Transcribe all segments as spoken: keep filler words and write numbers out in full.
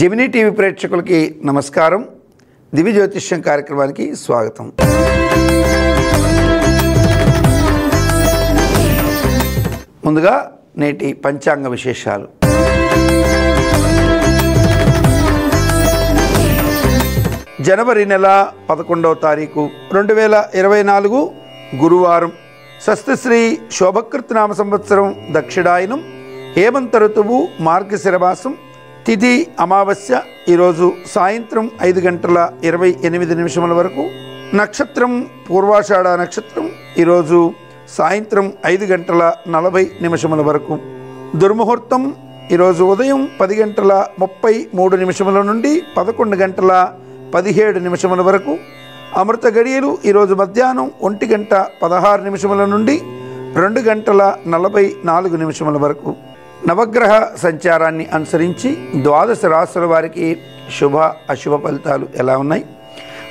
Gemini TV ప్రేక్షకులకి నమస్కారం. దివ్య జ్యోతిష్యం కార్యక్రమానికి స్వాగతం. ముందుగా నేటి పంచాంగ విశేషాలు. జనవరి నెల పదకొండవ తారీఖు రెండు వేల ఇరవై నాలుగు గురువారం. స్వస్తిశ్రీ శోభకృతనామ సంవత్సరం దక్షిణాయనం. హేమంత ఋతువు మార్గశిర మాసం. తిథి అమావాస్య ఈరోజు సాయంత్రం ఐదు గంటల ఇరవై ఎనిమిది నిమిషముల వరకు. నక్షత్రం పూర్వాషాఢ నక్షత్రం ఈరోజు సాయంత్రం ఐదు గంటల నలభై నిమిషముల వరకు. దుర్ముహూర్తం ఈరోజు ఉదయం పది గంటల ముప్పై మూడు నిమిషముల నుండి పదకొండు గంటల పదిహేడు నిమిషముల వరకు. అమృత గడియలు ఈరోజు మధ్యాహ్నం ఒంటి గంట పదహారు నిమిషముల నుండి రెండు గంటల నలభై నాలుగు నిమిషముల వరకు. నవగ్రహ సంచారాన్ని అనుసరించి ద్వాదశ రాశుల వారికి శుభ అశుభ ఫలితాలు ఎలా ఉన్నాయి,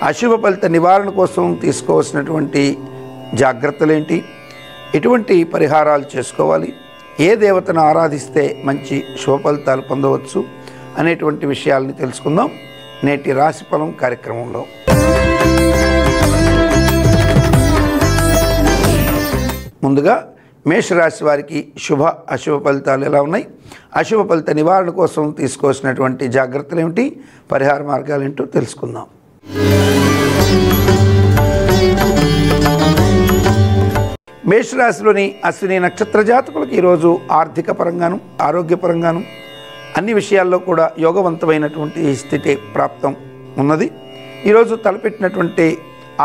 అశుభ ఫలిత నివారణ కోసం తీసుకోవాల్సినటువంటి జాగ్రత్తలు ఏంటి, ఎటువంటి పరిహారాలు చేసుకోవాలి, ఏ దేవతను ఆరాధిస్తే మంచి శుభ ఫలితాలు పొందవచ్చు అనేటువంటి విషయాలని తెలుసుకుందాం నేటి రాశిఫలం కార్యక్రమంలో. ముందుగా మేషరాశి వారికి శుభ అశుభ ఫలితాలు ఎలా ఉన్నాయి, అశుభ ఫలిత నివారణ కోసం తీసుకోవాల్సినటువంటి జాగ్రత్తలు ఏమిటి, పరిహార మార్గాలు ఏంటో తెలుసుకుందాం. మేషరాశిలోని అశ్విని నక్షత్ర జాతకులకు ఈరోజు ఆర్థిక పరంగాను ఆరోగ్యపరంగాను అన్ని విషయాల్లో కూడా యోగవంతమైనటువంటి స్థితి ప్రాప్తం ఉన్నది. ఈరోజు తలపెట్టినటువంటి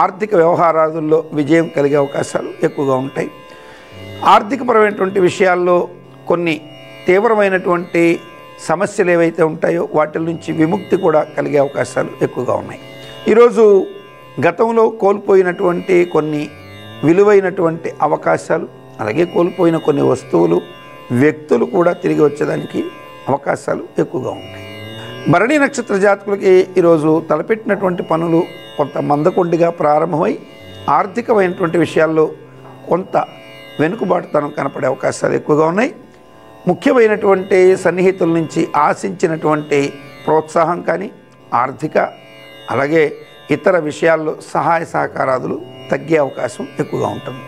ఆర్థిక వ్యవహారాల్లో విజయం కలిగే అవకాశాలు ఎక్కువగా ఉంటాయి. ఆర్థికపరమైనటువంటి విషయాల్లో కొన్ని తీవ్రమైనటువంటి సమస్యలు ఏవైతే ఉంటాయో వాటి నుంచి విముక్తి కూడా కలిగే అవకాశాలు ఎక్కువగా ఉన్నాయి. ఈరోజు గతంలో కోల్పోయినటువంటి కొన్ని విలువైనటువంటి అవకాశాలు, అలాగే కోల్పోయిన కొన్ని వస్తువులు, వ్యక్తులు కూడా తిరిగి వచ్చేదానికి అవకాశాలు ఎక్కువగా ఉంటాయి. భరణి నక్షత్ర జాతకులకి ఈరోజు తలపెట్టినటువంటి పనులు కొంత మందకొండిగా ప్రారంభమై ఆర్థికమైనటువంటి విషయాల్లో కొంత వెనుకబాటుతనం కనపడే అవకాశాలు ఎక్కువగా ఉన్నాయి. ముఖ్యమైనటువంటి సన్నిహితుల నుంచి ఆశించినటువంటి ప్రోత్సాహం కానీ, ఆర్థిక అలాగే ఇతర విషయాల్లో సహాయ సహకారాదులు తగ్గే అవకాశం ఎక్కువగా ఉంటుంది.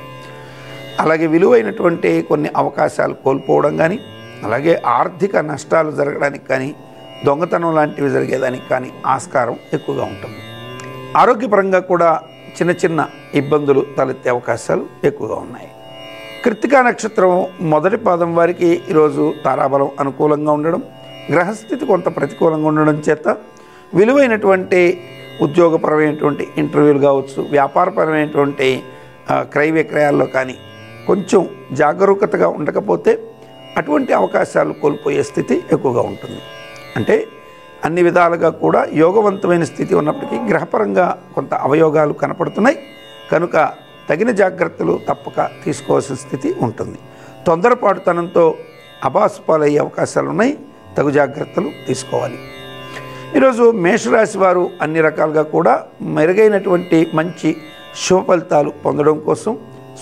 అలాగే విలువైనటువంటి కొన్ని అవకాశాలు కోల్పోవడం కానీ, అలాగే ఆర్థిక నష్టాలు జరగడానికి కానీ, దొంగతనం లాంటివి జరిగేదానికి కానీ ఆస్కారం ఎక్కువగా ఉంటుంది. ఆరోగ్యపరంగా కూడా చిన్న చిన్న ఇబ్బందులు తలెత్తే అవకాశాలు ఎక్కువగా ఉన్నాయి. కృత్తికా నక్షత్రం మొదటి పాదం వారికి ఈరోజు తారాబలం అనుకూలంగా ఉండడం, గ్రహస్థితి కొంత ప్రతికూలంగా ఉండడం చేత విలువైనటువంటి ఉద్యోగపరమైనటువంటి ఇంటర్వ్యూలు కావచ్చు, వ్యాపారపరమైనటువంటి క్రయ విక్రయాల్లో కానీ కొంచెం జాగరూకతగా ఉండకపోతే అటువంటి అవకాశాలు కోల్పోయే స్థితి ఎక్కువగా ఉంటుంది. అంటే అన్ని విధాలుగా కూడా యోగవంతమైన స్థితి ఉన్నప్పటికీ గ్రహపరంగా కొంత అవయోగాలు కనపడుతున్నాయి కనుక తగిన జాగ్రత్తలు తప్పక తీసుకోవాల్సిన స్థితి ఉంటుంది. తొందరపాటుతనంతో అబాసు పాలయ్యే అవకాశాలు ఉన్నాయి, తగు జాగ్రత్తలు తీసుకోవాలి. ఈరోజు మేషరాశి వారు అన్ని రకాలుగా కూడా మెరుగైనటువంటి మంచి శుభ ఫలితాలు పొందడం కోసం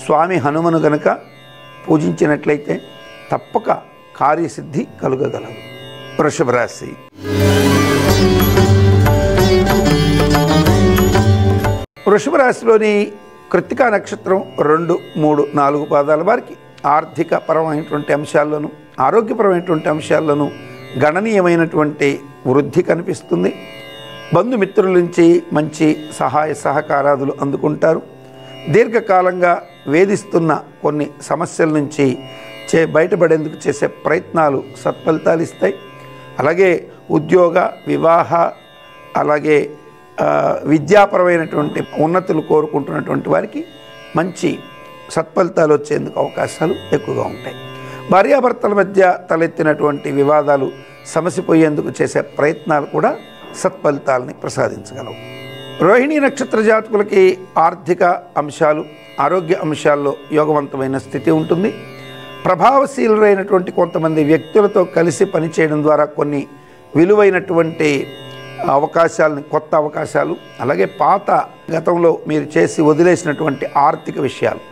స్వామి హనుమను గనక పూజించినట్లయితే తప్పక కార్యసిద్ధి కలుగగలదు. వృషభ రాశి. వృషభ రాశిలోని కృత్తికా నక్షత్రం రెండు మూడు నాలుగు పాదాల వారికి ఆర్థిక పరమైనటువంటి అంశాల్లోనూ ఆరోగ్యపరమైనటువంటి అంశాల్లోనూ గణనీయమైనటువంటి వృద్ధి కనిపిస్తుంది. బంధుమిత్రుల నుంచి మంచి సహాయ సహకారాదులు అందుకుంటారు. దీర్ఘకాలంగా వేధిస్తున్న కొన్ని సమస్యల నుంచి చే బయటపడేందుకు చేసే ప్రయత్నాలు సత్ఫలితాలు ఇస్తాయి. అలాగే ఉద్యోగ వివాహ అలాగే విద్యాపరమైనటువంటి ఉన్నతులు కోరుకుంటున్నటువంటి వారికి మంచి సత్ఫలితాలు వచ్చేందుకు అవకాశాలు ఎక్కువగా ఉంటాయి. భార్యాభర్తల మధ్య తలెత్తినటువంటి వివాదాలు సమసిపోయేందుకు చేసే ప్రయత్నాలు కూడా సత్ఫలితాలని ప్రసాదించగలవు. రోహిణీ నక్షత్ర జాతకులకి ఆర్థిక అంశాలు ఆరోగ్య అంశాల్లో యోగవంతమైన స్థితి ఉంటుంది. ప్రభావశీలులైనటువంటి కొంతమంది వ్యక్తులతో కలిసి పనిచేయడం ద్వారా కొన్ని విలువైనటువంటి అవకాశాలను, కొత్త అవకాశాలు, అలాగే పాత గతంలో మీరు చేసి వదిలేసినటువంటి ఆర్థిక విషయాలు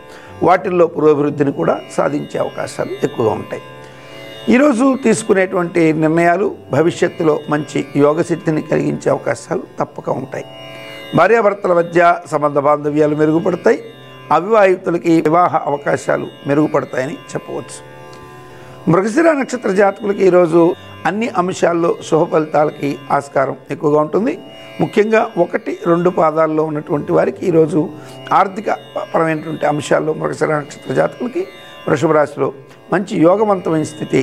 వాటిల్లో పురోభివృద్ధిని కూడా సాధించే అవకాశాలు ఎక్కువగా ఉంటాయి. తీసుకునేటువంటి నిర్ణయాలు భవిష్యత్తులో మంచి యోగ సిద్ధిని కలిగించే అవకాశాలు తప్పక ఉంటాయి. భార్యాభర్తల మధ్య సంబంధ బాంధవ్యాలు మెరుగుపడతాయి. అవివాహితులకి వివాహ అవకాశాలు మెరుగుపడతాయని చెప్పవచ్చు. మృగశిర నక్షత్ర జాతకులకి ఈ రోజు అన్ని అంశాల్లో శుభ ఫలితాలకి ఆస్కారం ఎక్కువగా ఉంటుంది. ముఖ్యంగా ఒకటి రెండు పాదాల్లో ఉన్నటువంటి వారికి ఈ రోజు ఆర్థిక పరమైనటువంటి అంశాల్లో మృగశిర నక్షత్ర జాతకులకి వృషభ రాశిలో మంచి యోగవంతమైన స్థితి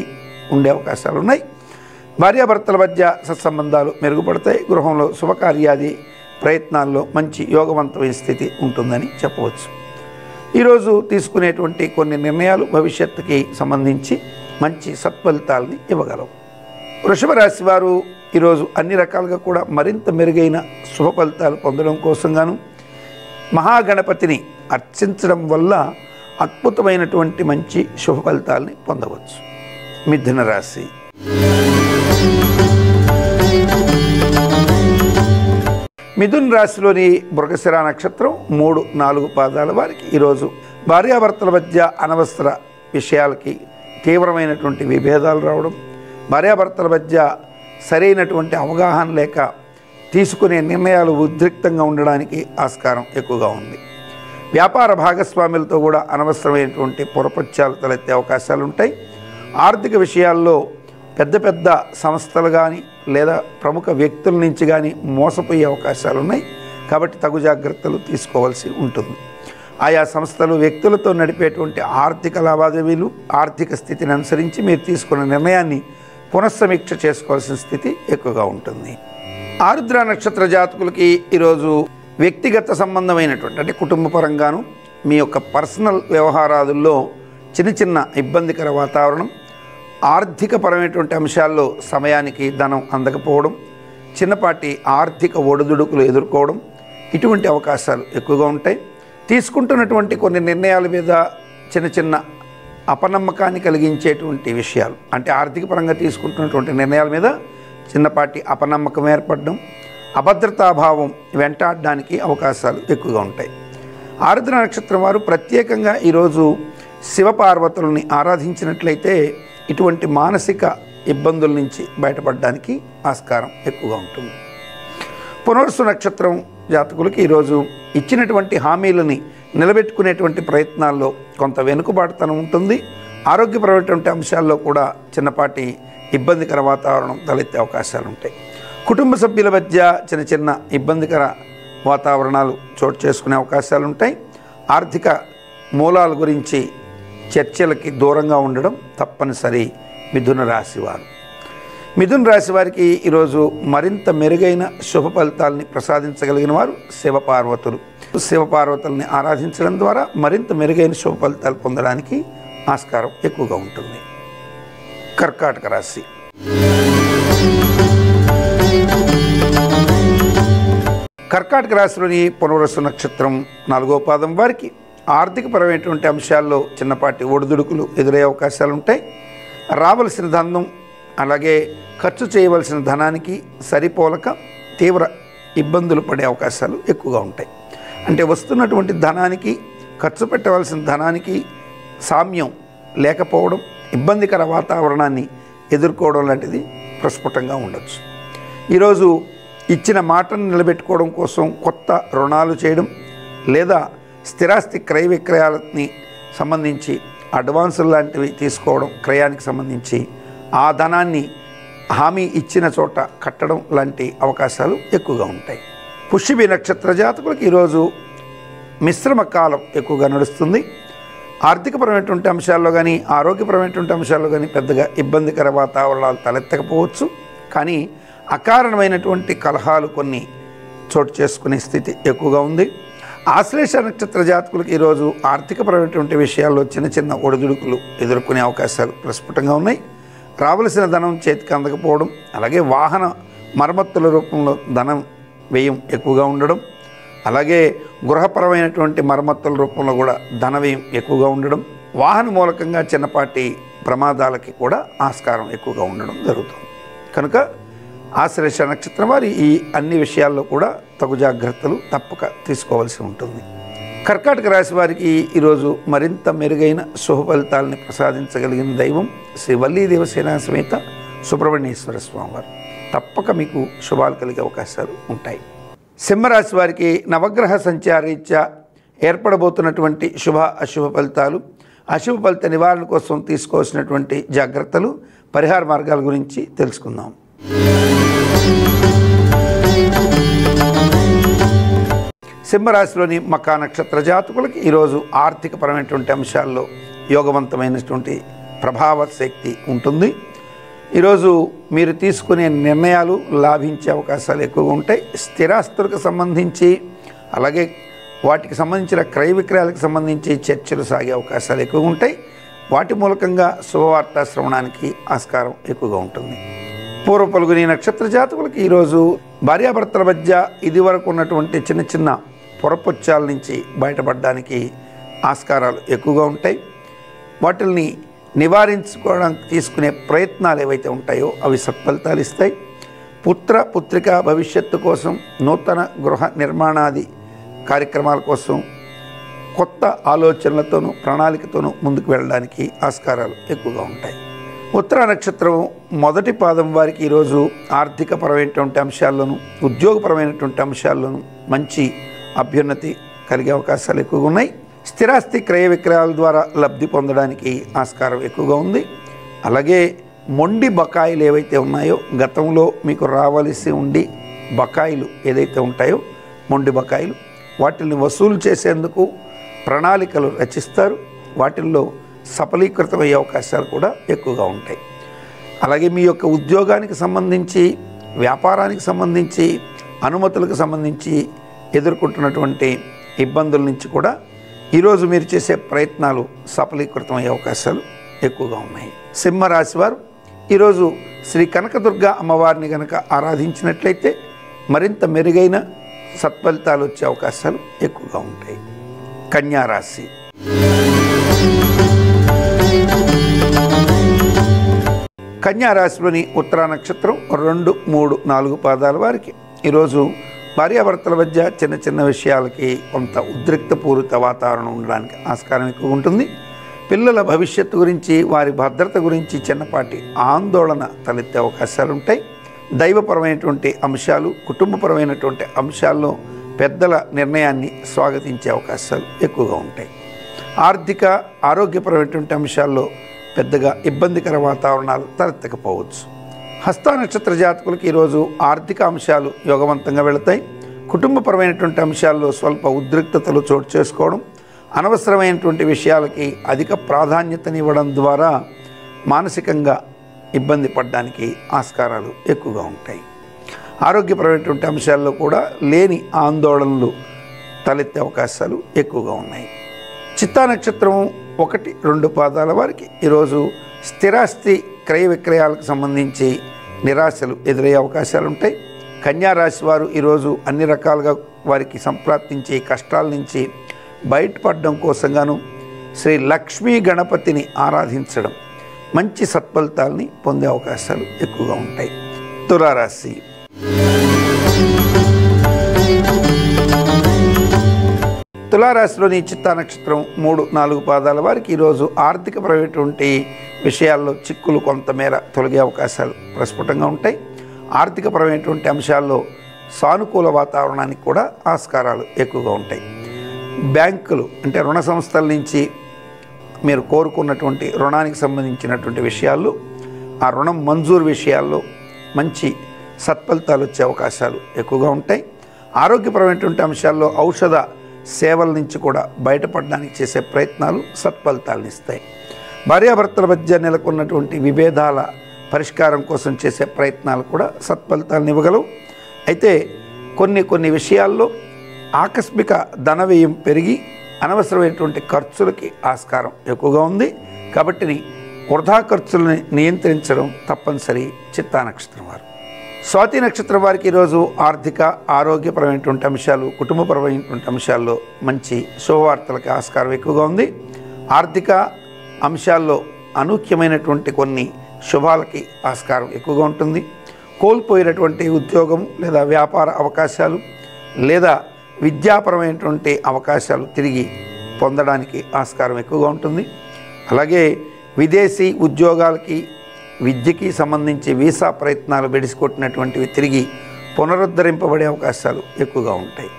ఉండే అవకాశాలు ఉన్నాయి. భార్యాభర్తల మధ్య సత్సంబంధాలు మెరుగుపడతాయి. గృహంలో శుభకార్యాది ప్రయత్నాల్లో మంచి యోగవంతమైన స్థితి ఉంటుందని చెప్పవచ్చు. ఈరోజు తీసుకునేటువంటి కొన్ని నిర్ణయాలు భవిష్యత్తుకి సంబంధించి మంచి సత్ఫలితాలని ఇవ్వగలవు. వృషభ రాశి వారు ఈరోజు అన్ని రకాలుగా కూడా మరింత మెరుగైన శుభ ఫలితాలు పొందడం కోసంగాను మహాగణపతిని అర్చించడం వల్ల అద్భుతమైనటువంటి మంచి శుభ ఫలితాలని పొందవచ్చు. మిథున రాశి. మిథున రాశిలోని మృగశిర నక్షత్రం మూడు నాలుగు పాదాల వారికి ఈరోజు భార్యాభర్తల మధ్య అనవసర విషయాలకి తీవ్రమైనటువంటి విభేదాలు రావడం, భార్యాభర్తల మధ్య సరైనటువంటి అవగాహన లేక తీసుకునే నిర్ణయాలు ఉద్రిక్తంగా ఉండడానికి ఆస్కారం ఎక్కువగా ఉంది. వ్యాపార భాగస్వాములతో కూడా అనవసరమైనటువంటి పొరపచ్చాలు తలెత్తే అవకాశాలు ఉంటాయి. ఆర్థిక విషయాల్లో పెద్ద పెద్ద సంస్థలు కానీ లేదా ప్రముఖ వ్యక్తుల నుంచి కానీ మోసపోయే అవకాశాలు ఉన్నాయి. కాబట్టి తగు జాగ్రత్తలు తీసుకోవాల్సి ఉంటుంది. ఆయా సంస్థలు వ్యక్తులతో నడిపేటువంటి ఆర్థిక లావాదేవీలు ఆర్థిక స్థితిని అనుసరించి మీరు తీసుకున్న నిర్ణయాన్ని పునఃసమీక్ష చేసుకోవాల్సిన స్థితి ఎక్కువగా ఉంటుంది. ఆరుద్ర నక్షత్ర జాతకులకి ఈరోజు వ్యక్తిగత సంబంధమైనటువంటి అంటే కుటుంబపరంగాను మీ యొక్క పర్సనల్ వ్యవహారాదుల్లో చిన్న చిన్న ఇబ్బందికర వాతావరణం, ఆర్థిక పరమైనటువంటి అంశాల్లో సమయానికి ధనం అందకపోవడం, చిన్నపాటి ఆర్థిక ఒడిదుడుకులు ఎదుర్కోవడం ఇటువంటి అవకాశాలు ఎక్కువగా ఉంటాయి. తీసుకుంటున్నటువంటి కొన్ని నిర్ణయాల మీద చిన్న చిన్న అపనమ్మకాన్ని కలిగించేటువంటి విషయాలు అంటే ఆర్థిక పరంగా తీసుకుంటున్నటువంటి నిర్ణయాల మీద చిన్నపాటి అపనమ్మకం ఏర్పడడం, అభద్రతాభావం వెంటాడడానికి అవకాశాలు ఎక్కువగా ఉంటాయి. ఆరుద్ర నక్షత్రం వారు ప్రత్యేకంగా ఈరోజు శివపార్వతులని ఆరాధించినట్లయితే ఇటువంటి మానసిక ఇబ్బందుల నుంచి బయటపడడానికి ఆస్కారం ఎక్కువగా ఉంటుంది. పునర్సు నక్షత్రం జాతకులకి ఈరోజు ఇచ్చినటువంటి హామీలని నిలబెట్టుకునేటువంటి ప్రయత్నాల్లో కొంత వెనుకబాటుతనం ఉంటుంది. ఆరోగ్యపరమైనటువంటి అంశాల్లో కూడా చిన్నపాటి ఇబ్బందికర వాతావరణం తలెత్తే అవకాశాలు ఉంటాయి. కుటుంబ సభ్యుల మధ్య చిన్న చిన్న ఇబ్బందికర వాతావరణాలు చోటు చేసుకునే అవకాశాలు ఉంటాయి. ఆర్థిక మూలాల గురించి చర్చలకి దూరంగా ఉండడం తప్పనిసరి మిథున రాశి వారు. మిథున రాశి వారికి ఈరోజు మరింత మెరుగైన శుభ ఫలితాలని ప్రసాదించగలిగిన వారు శివపార్వతులు. శివపార్వతుల్ని ఆరాధించడం ద్వారా మరింత మెరుగైన శుభ ఫలితాలు పొందడానికి ఆస్కారం ఎక్కువగా ఉంటుంది. కర్కాటక రాశి. కర్కాటక రాశిలోని పునర్వసు నక్షత్రం నాలుగో పాదం వారికి ఆర్థికపరమైనటువంటి అంశాల్లో చిన్నపాటి ఒడిదుడుకులు ఎదురయ్యే అవకాశాలు ఉంటాయి. రావలసిన ధనం అలాగే ఖర్చు చేయవలసిన ధనానికి సరిపోలక తీవ్ర ఇబ్బందులు పడే అవకాశాలు ఎక్కువగా ఉంటాయి. అంటే వస్తున్నటువంటి ధనానికి ఖర్చు పెట్టవలసిన ధనానికి సామ్యం లేకపోవడం, ఇబ్బందికర వాతావరణాన్ని ఎదుర్కోవడం లాంటిది ప్రస్ఫుటంగా ఉండొచ్చు. ఈరోజు ఇచ్చిన మాటను నిలబెట్టుకోవడం కోసం కొత్త రుణాలు చేయడం లేదా స్థిరాస్తి క్రయ విక్రయాలని సంబంధించి అడ్వాన్సులు లాంటివి తీసుకోవడం, క్రయానికి సంబంధించి ఆ ధనాన్ని హామీ ఇచ్చిన చోట కట్టడం లాంటి అవకాశాలు ఎక్కువగా ఉంటాయి. పుష్యమి నక్షత్ర జాతకులకు ఈరోజు మిశ్రమ కాలం ఎక్కువగా నడుస్తుంది. ఆర్థికపరమైనటువంటి అంశాల్లో కానీ ఆరోగ్యపరమైనటువంటి అంశాల్లో కానీ పెద్దగా ఇబ్బందికర వాతావరణాలు తలెత్తకపోవచ్చు. కానీ అకారణమైనటువంటి కలహాలు కొన్ని చోటు చేసుకునే స్థితి ఎక్కువగా ఉంది. ఆశ్లేష నక్షత్ర జాతకులకు ఈరోజు ఆర్థికపరమైనటువంటి విషయాల్లో చిన్న చిన్న ఒడిదుడుకులు ఎదుర్కొనే అవకాశాలు ప్రస్ఫుటంగా ఉన్నాయి. రావలసిన ధనం చేతికి అందకపోవడం, అలాగే వాహన మరమ్మతుల రూపంలో ధనం వ్యయం ఎక్కువగా ఉండడం, అలాగే గృహపరమైనటువంటి మరమ్మతుల రూపంలో కూడా ధన వ్యయం ఎక్కువగా ఉండడం, వాహన మూలకంగా చిన్నపాటి ప్రమాదాలకి కూడా ఆస్కారం ఎక్కువగా ఉండడం జరుగుతుంది. కనుక ఆశ్లేష నక్షత్రం వారి ఈ అన్ని విషయాల్లో కూడా తగు జాగ్రత్తలు తప్పక తీసుకోవాల్సి ఉంటుంది. కర్కాటక రాశి వారికి ఈ రోజు మరింత మెరుగైన శుభ ఫలితాలను ప్రసాదించగలిగిన దైవం శ్రీ వల్లి దేవసేన సమేత సుబ్రహ్మణ్యేశ్వర స్వామి వారు. తప్పక మీకు శుభాలు కలిగే అవకాశాలు ఉంటాయి. సింహరాశి వారికి నవగ్రహ సంచారీత్యా ఏర్పడబోతున్నటువంటి శుభ అశుభ ఫలితాలు, అశుభ ఫలిత నివారణ కోసం తీసుకోవాల్సినటువంటి జాగ్రత్తలు, పరిహార మార్గాల గురించి తెలుసుకుందాం. సింహరాశిలోని మకా నక్షత్ర జాతకులకి ఈరోజు ఆర్థికపరమైనటువంటి అంశాల్లో యోగవంతమైనటువంటి ప్రభావ శక్తి ఉంటుంది. ఈరోజు మీరు తీసుకునే నిర్ణయాలు లాభించే అవకాశాలు ఎక్కువగా ఉంటాయి. స్థిరాస్తులకు సంబంధించి అలాగే వాటికి సంబంధించిన క్రయ విక్రయాలకు సంబంధించి చర్చలు సాగే అవకాశాలు ఎక్కువగా ఉంటాయి. వాటి మూలకంగా శుభవార్త శ్రవణానికి ఆస్కారం ఎక్కువగా ఉంటుంది. పూర్వ పలుగుని నక్షత్ర జాతకులకి ఈరోజు భార్యాభర్తల మధ్య ఇది వరకు ఉన్నటువంటి చిన్న చిన్న పొరపొచ్చాల నుంచి బయటపడడానికి ఆస్కారాలు ఎక్కువగా ఉంటాయి. వాటిల్ని నివారించుకోవడానికి తీసుకునే ప్రయత్నాలు ఏవైతే ఉంటాయో అవి సత్ఫలితాలు ఇస్తాయి. పుత్ర పుత్రిక భవిష్యత్తు కోసం, నూతన గృహ నిర్మాణాది కార్యక్రమాల కోసం కొత్త ఆలోచనలతోనూ ప్రణాళికతోనూ ముందుకు వెళ్ళడానికి ఆస్కారాలు ఎక్కువగా ఉంటాయి. ఉత్తర నక్షత్రం మొదటి పాదం వారికి ఈరోజు ఆర్థికపరమైనటువంటి అంశాల్లోనూ ఉద్యోగపరమైనటువంటి అంశాల్లోనూ మంచి అభ్యున్నతి కలిగే అవకాశాలు ఎక్కువగా ఉన్నాయి. స్థిరాస్తి క్రయ విక్రయాల ద్వారా లబ్ధి పొందడానికి ఆస్కారం ఎక్కువగా ఉంది. అలాగే మొండి బకాయిలు ఏవైతే ఉన్నాయో, గతంలో మీకు రావాల్సి ఉండి బకాయిలు ఏదైతే ఉంటాయో మొండి బకాయిలు, వాటిని వసూలు చేసేందుకు ప్రణాళికలు రచిస్తారు. వాటిల్లో సఫలీకృతమయ్యే అవకాశాలు కూడా ఎక్కువగా ఉంటాయి. అలాగే మీ యొక్క ఉద్యోగానికి సంబంధించి, వ్యాపారానికి సంబంధించి, అనుమతులకు సంబంధించి ఎదుర్కొంటున్నటువంటి ఇబ్బందుల నుంచి కూడా ఈరోజు మీరు చేసే ప్రయత్నాలు సఫలీకృతమయ్యే అవకాశాలు ఎక్కువగా ఉన్నాయి. సింహరాశి వారు ఈరోజు శ్రీ కనకదుర్గ అమ్మవారిని కనుక ఆరాధించినట్లయితే మరింత మెరుగైన సత్ఫలితాలు వచ్చే అవకాశాలు ఎక్కువగా ఉంటాయి. కన్యారాశి కన్యారాశిలోని ఉత్తర నక్షత్రం రెండు మూడు నాలుగు పాదాల వారికి ఈరోజు భార్యాభర్తల మధ్య చిన్న చిన్న విషయాలకి కొంత ఉద్రిక్తపూరిత వాతావరణం ఉండడానికి ఆస్కారం ఎక్కువ ఉంటుంది. పిల్లల భవిష్యత్తు గురించి, వారి భద్రత గురించి చిన్నపాటి ఆందోళన తలెత్తే అవకాశాలు ఉంటాయి. దైవపరమైనటువంటి అంశాలు, కుటుంబపరమైనటువంటి అంశాల్లో పెద్దల నిర్ణయాన్ని స్వాగతించే అవకాశాలు ఎక్కువగా ఉంటాయి. ఆర్థిక ఆరోగ్యపరమైనటువంటి అంశాల్లో పెద్దగా ఇబ్బందికర వాతావరణాలు తలెత్తకపోవచ్చు. హస్త నక్షత్ర జాతకులకు ఈరోజు ఆర్థిక అంశాలు యోగవంతంగా వెళతాయి. కుటుంబపరమైనటువంటి అంశాల్లో స్వల్ప ఉద్రిక్తతలు చోటు చేసుకోవడం, అనవసరమైనటువంటి విషయాలకి అధిక ప్రాధాన్యతనివ్వడం ద్వారా మానసికంగా ఇబ్బంది పడడానికి ఆస్కారాలు ఎక్కువగా ఉంటాయి. ఆరోగ్యపరమైనటువంటి అంశాల్లో కూడా లేని ఆందోళనలు తలెత్తే అవకాశాలు ఎక్కువగా ఉన్నాయి. చిత్తా నక్షత్రం ఒకటి రెండు పాదాల వారికి ఈరోజు స్థిరాస్తి క్రయ విక్రయాలకు సంబంధించి నిరాశలు ఎదురయ్యే అవకాశాలు ఉంటాయి. కన్యారాశి వారు ఈరోజు అన్ని రకాలుగా వారికి సంప్రాప్తించే కష్టాల నుంచి బయటపడడం కోసంగాను శ్రీ లక్ష్మీ గణపతిని ఆరాధించడం మంచి సత్ఫలితాలని పొందే అవకాశాలు ఎక్కువగా ఉంటాయి. తులారాశి తులారాశిలోని చిత్తా నక్షత్రం మూడు నాలుగు పాదాల వారికి ఈరోజు ఆర్థికపరమైనటువంటి విషయాల్లో చిక్కులు కొంతమేర తొలగే అవకాశాలు ప్రస్ఫుటంగా ఉంటాయి. ఆర్థికపరమైనటువంటి అంశాల్లో సానుకూల వాతావరణానికి కూడా ఆస్కారాలు ఎక్కువగా ఉంటాయి. బ్యాంకులు అంటే రుణ సంస్థల నుంచి మీరు కోరుకున్నటువంటి రుణానికి సంబంధించినటువంటి విషయాలు, ఆ రుణం మంజూరు విషయాల్లో మంచి సత్ఫలితాలు వచ్చే అవకాశాలు ఎక్కువగా ఉంటాయి. ఆరోగ్యపరమైనటువంటి అంశాల్లో ఔషధ సేవల నుంచి కూడా బయటపడడానికి చేసే ప్రయత్నాలు సత్ఫలితాలను ఇస్తాయి. భార్యాభర్తల మధ్య నెలకొన్నటువంటి విభేదాల పరిష్కారం కోసం చేసే ప్రయత్నాలు కూడా సత్ఫలితాలను ఇవ్వగలవు. అయితే కొన్ని కొన్ని విషయాల్లో ఆకస్మిక ధన వ్యయం పెరిగి అనవసరమైనటువంటి ఖర్చులకి ఆస్కారం ఎక్కువగా ఉంది. కాబట్టి వృధా ఖర్చులను నియంత్రించడం తప్పనిసరి చిత్తా నక్షత్రం వారు. స్వాతి నక్షత్రం వారికి ఈరోజు ఆర్థిక ఆరోగ్యపరమైనటువంటి అంశాలు, కుటుంబపరమైనటువంటి అంశాల్లో మంచి శుభవార్తలకి ఆస్కారం ఎక్కువగా ఉంది. ఆర్థిక అంశాల్లో అనూఖ్యమైనటువంటి కొన్ని శుభాలకి ఆస్కారం ఎక్కువగా ఉంటుంది. కోల్పోయినటువంటి ఉద్యోగం లేదా వ్యాపార అవకాశాలు లేదా విద్యాపరమైనటువంటి అవకాశాలు తిరిగి పొందడానికి ఆస్కారం ఎక్కువగా ఉంటుంది. అలాగే విదేశీ ఉద్యోగాలకి విద్యకి సంబంధించి వీసా ప్రయత్నాలు బెడిసికొట్టినటువంటివి తిరిగి పునరుద్ధరింపబడే అవకాశాలు ఎక్కువగా ఉంటాయి.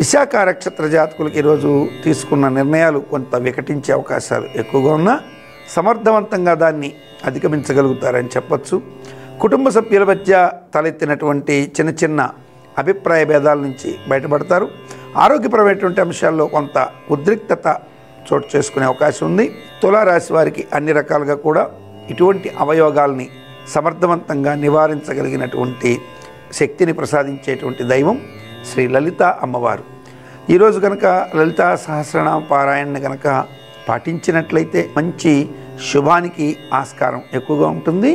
విశాఖ నక్షత్ర జాతకులకు ఈరోజు తీసుకున్న నిర్ణయాలు కొంత వికటించే అవకాశాలు ఎక్కువగా ఉన్నా సమర్థవంతంగా దాన్ని అధిగమించగలుగుతారని చెప్పచ్చు. కుటుంబ సభ్యుల మధ్య తలెత్తినటువంటి చిన్న చిన్న అభిప్రాయ భేదాల నుంచి బయటపడతారు. ఆరోగ్యపరమైనటువంటి అంశాల్లో కొంత ఉద్రిక్తత చోటు చేసుకునే అవకాశం ఉంది. తులారాశి వారికి అన్ని రకాలుగా కూడా ఇటువంటి అవయోగాల్ని సమర్థవంతంగా నివారించగలిగినటువంటి శక్తిని ప్రసాదించేటువంటి దైవం శ్రీ లలిత అమ్మవారు. ఈరోజు కనుక లలితా సహస్రనామ పారాయణను కనుక పాటించినట్లయితే మంచి శుభానికి ఆస్కారం ఎక్కువగా ఉంటుంది.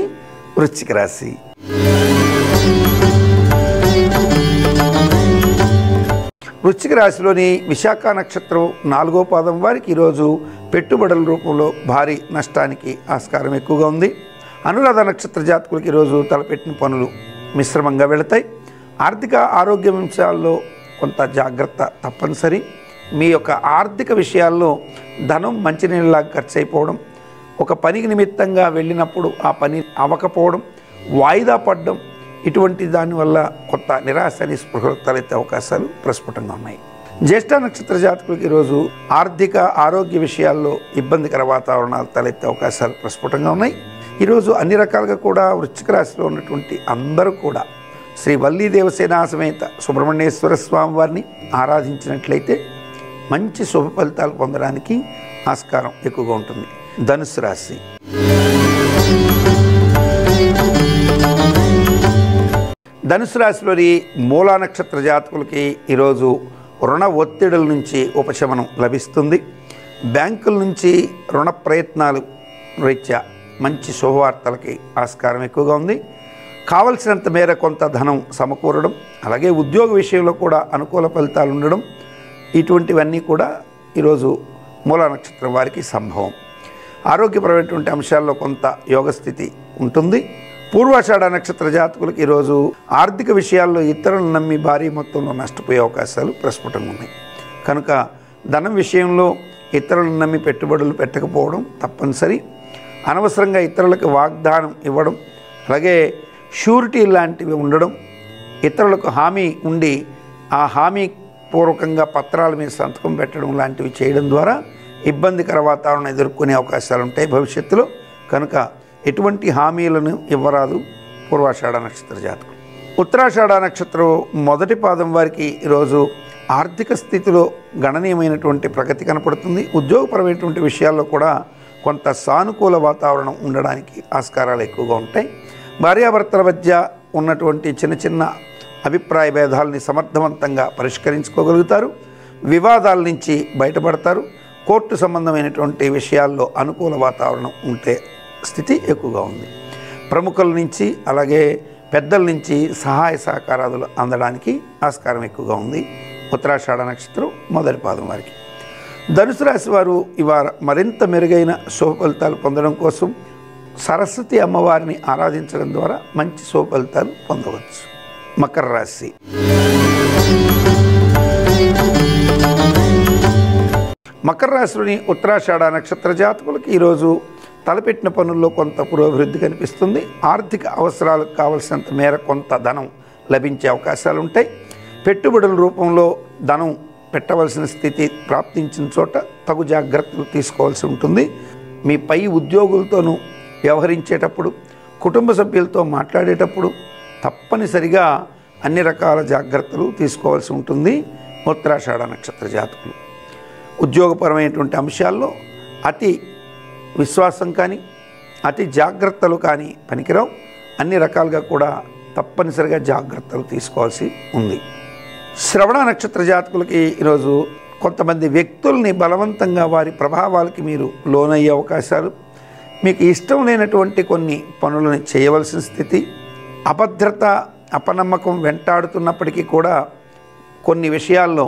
వృశ్చిక రాశి. వృశ్చిక రాశిలోని విశాఖ నక్షత్రం నాలుగో పాదం వారికి ఈరోజు పెట్టుబడుల రూపంలో భారీ నష్టానికి ఆస్కారం ఎక్కువగా ఉంది. అనురాధ నక్షత్ర జాతకులకి ఈరోజు తలపెట్టిన పనులు మిశ్రమంగా వెళతాయి. ఆర్థిక ఆరోగ్య అంశాల్లో కొంత జాగ్రత్త తప్పనిసరి. మీ యొక్క ఆర్థిక విషయాల్లో ధనం మంచినీళ్ళలా ఖర్చు అయిపోవడం, ఒక పనికి నిమిత్తంగా వెళ్ళినప్పుడు ఆ పని అవ్వకపోవడం, వాయిదా పడడం, ఇటువంటి దానివల్ల కొత్త నిరాశ నిస్పృహలు తలెత్తే అవకాశాలు ప్రస్ఫుటంగా ఉన్నాయి. జ్యేష్ఠ నక్షత్ర జాతకులకు ఈరోజు ఆర్థిక ఆరోగ్య విషయాల్లో ఇబ్బందికర వాతావరణాలు తలెత్తే అవకాశాలు ప్రస్ఫుటంగా ఉన్నాయి. ఈరోజు అన్ని రకాలుగా కూడా వృశ్చిక రాశిలో ఉన్నటువంటి అందరూ కూడా శ్రీ వల్లీ దేవసేనా సమేత సుబ్రహ్మణ్యేశ్వర స్వామి వారిని ఆరాధించినట్లయితే మంచి శుభ ఫలితాలు పొందడానికి ఆస్కారం ఎక్కువగా ఉంటుంది. ధనుసు రాశి. ధనుసు రాశిలోని మూలా నక్షత్ర జాతకులకి ఈరోజు రుణ ఒత్తిడుల నుంచి ఉపశమనం లభిస్తుంది. బ్యాంకుల నుంచి రుణ ప్రయత్నాలు రీత్యా మంచి శుభవార్తలకి ఆస్కారం ఎక్కువగా ఉంది. కావలసినంత మేర కొంత ధనం సమకూరడం, అలాగే ఉద్యోగ విషయంలో కూడా అనుకూల ఫలితాలు ఉండడం, ఇటువంటివన్నీ కూడా ఈరోజు మూలా నక్షత్రం వారికి సంభవం. ఆరోగ్యపరమైనటువంటి అంశాల్లో కొంత యోగస్థితి ఉంటుంది. పూర్వాషాఢ నక్షత్ర జాతకులకు ఈరోజు ఆర్థిక విషయాల్లో ఇతరులను నమ్మి భారీ మొత్తంలో నష్టపోయే అవకాశాలు ప్రస్ఫుటంగా ఉన్నాయి. కనుక ధనం విషయంలో ఇతరులను నమ్మి పెట్టుబడులు పెట్టకపోవడం తప్పనిసరి. అనవసరంగా ఇతరులకు వాగ్దానం ఇవ్వడం, అలాగే షూరిటీ లాంటివి ఉండడం, ఇతరులకు హామీ ఉండి ఆ హామీ పూర్వకంగా పత్రాల మీద సంతకం పెట్టడం లాంటివి చేయడం ద్వారా ఇబ్బందికర వాతావరణం ఎదుర్కొనే అవకాశాలు ఉంటాయి భవిష్యత్తులో. కనుక ఎటువంటి హామీలను ఇవ్వరాదు పూర్వాషాఢ నక్షత్ర జాతకులు. ఉత్తరాషాఢ నక్షత్రం మొదటి పాదం వారికి ఈరోజు ఆర్థిక స్థితిలో గణనీయమైనటువంటి ప్రగతి కనపడుతుంది. ఉద్యోగపరమైనటువంటి విషయాల్లో కూడా కొంత సానుకూల వాతావరణం ఉండడానికి ఆస్కారాలు ఎక్కువగా ఉంటాయి. భార్యాభర్తల మధ్య ఉన్నటువంటి చిన్న చిన్న అభిప్రాయ భేదాలని సమర్థవంతంగా పరిష్కరించుకోగలుగుతారు. వివాదాల నుంచి బయటపడతారు. కోర్టు సంబంధమైనటువంటి విషయాల్లో అనుకూల వాతావరణం ఉంటే స్థితి ఎక్కువగా ఉంది. ప్రముఖుల నుంచి అలాగే పెద్దల నుంచి సహాయ సహకారాలు అందడానికి ఆస్కారం ఎక్కువగా ఉంది. ఉత్తరాషాఢ నక్షత్రం మొదటి పాదం వారికి. ధనుసు రాశి వారు ఇవాళ మరింత మెరుగైన శుభ ఫలితాలు పొందడం కోసం సరస్వతి అమ్మవారిని ఆరాధించడం ద్వారా మంచి శుభ ఫలితాలు పొందవచ్చు. మకర రాశి. మకర రాశిలోని ఉత్తరాషాఢ నక్షత్ర జాతకులకు ఈరోజు తలపెట్టిన పనుల్లో కొంత పురోభివృద్ధి కనిపిస్తుంది. ఆర్థిక అవసరాలకు కావలసినంత మేర కొంత ధనం లభించే అవకాశాలు ఉంటాయి. పెట్టుబడుల రూపంలో ధనం పెట్టవలసిన స్థితి ప్రాప్తించిన చోట తగు జాగ్రత్తలు తీసుకోవాల్సి ఉంటుంది. మీ పై ఉద్యోగులతోనూ వ్యవహరించేటప్పుడు, కుటుంబ సభ్యులతో మాట్లాడేటప్పుడు తప్పనిసరిగా అన్ని రకాల జాగ్రత్తలు తీసుకోవాల్సి ఉంటుంది. ఉత్తరాషాఢ నక్షత్ర జాతకులు ఉద్యోగపరమైనటువంటి అంశాల్లో అతి విశ్వాసం కానీ అతి జాగ్రత్తలు కానీ పనికిరావు. అన్ని రకాలుగా కూడా తప్పనిసరిగా జాగ్రత్తలు తీసుకోవాల్సి ఉంది. శ్రవణ నక్షత్ర జాతకులకి ఈరోజు కొంతమంది వ్యక్తుల్ని బలవంతంగా వారి ప్రభావాలకి మీరు లోనయ్యే అవకాశాలు, మీకు ఇష్టం లేనటువంటి కొన్ని పనులను చేయవలసిన స్థితి, అభద్రత అపనమ్మకం వెంటాడుతున్నప్పటికీ కూడా కొన్ని విషయాల్లో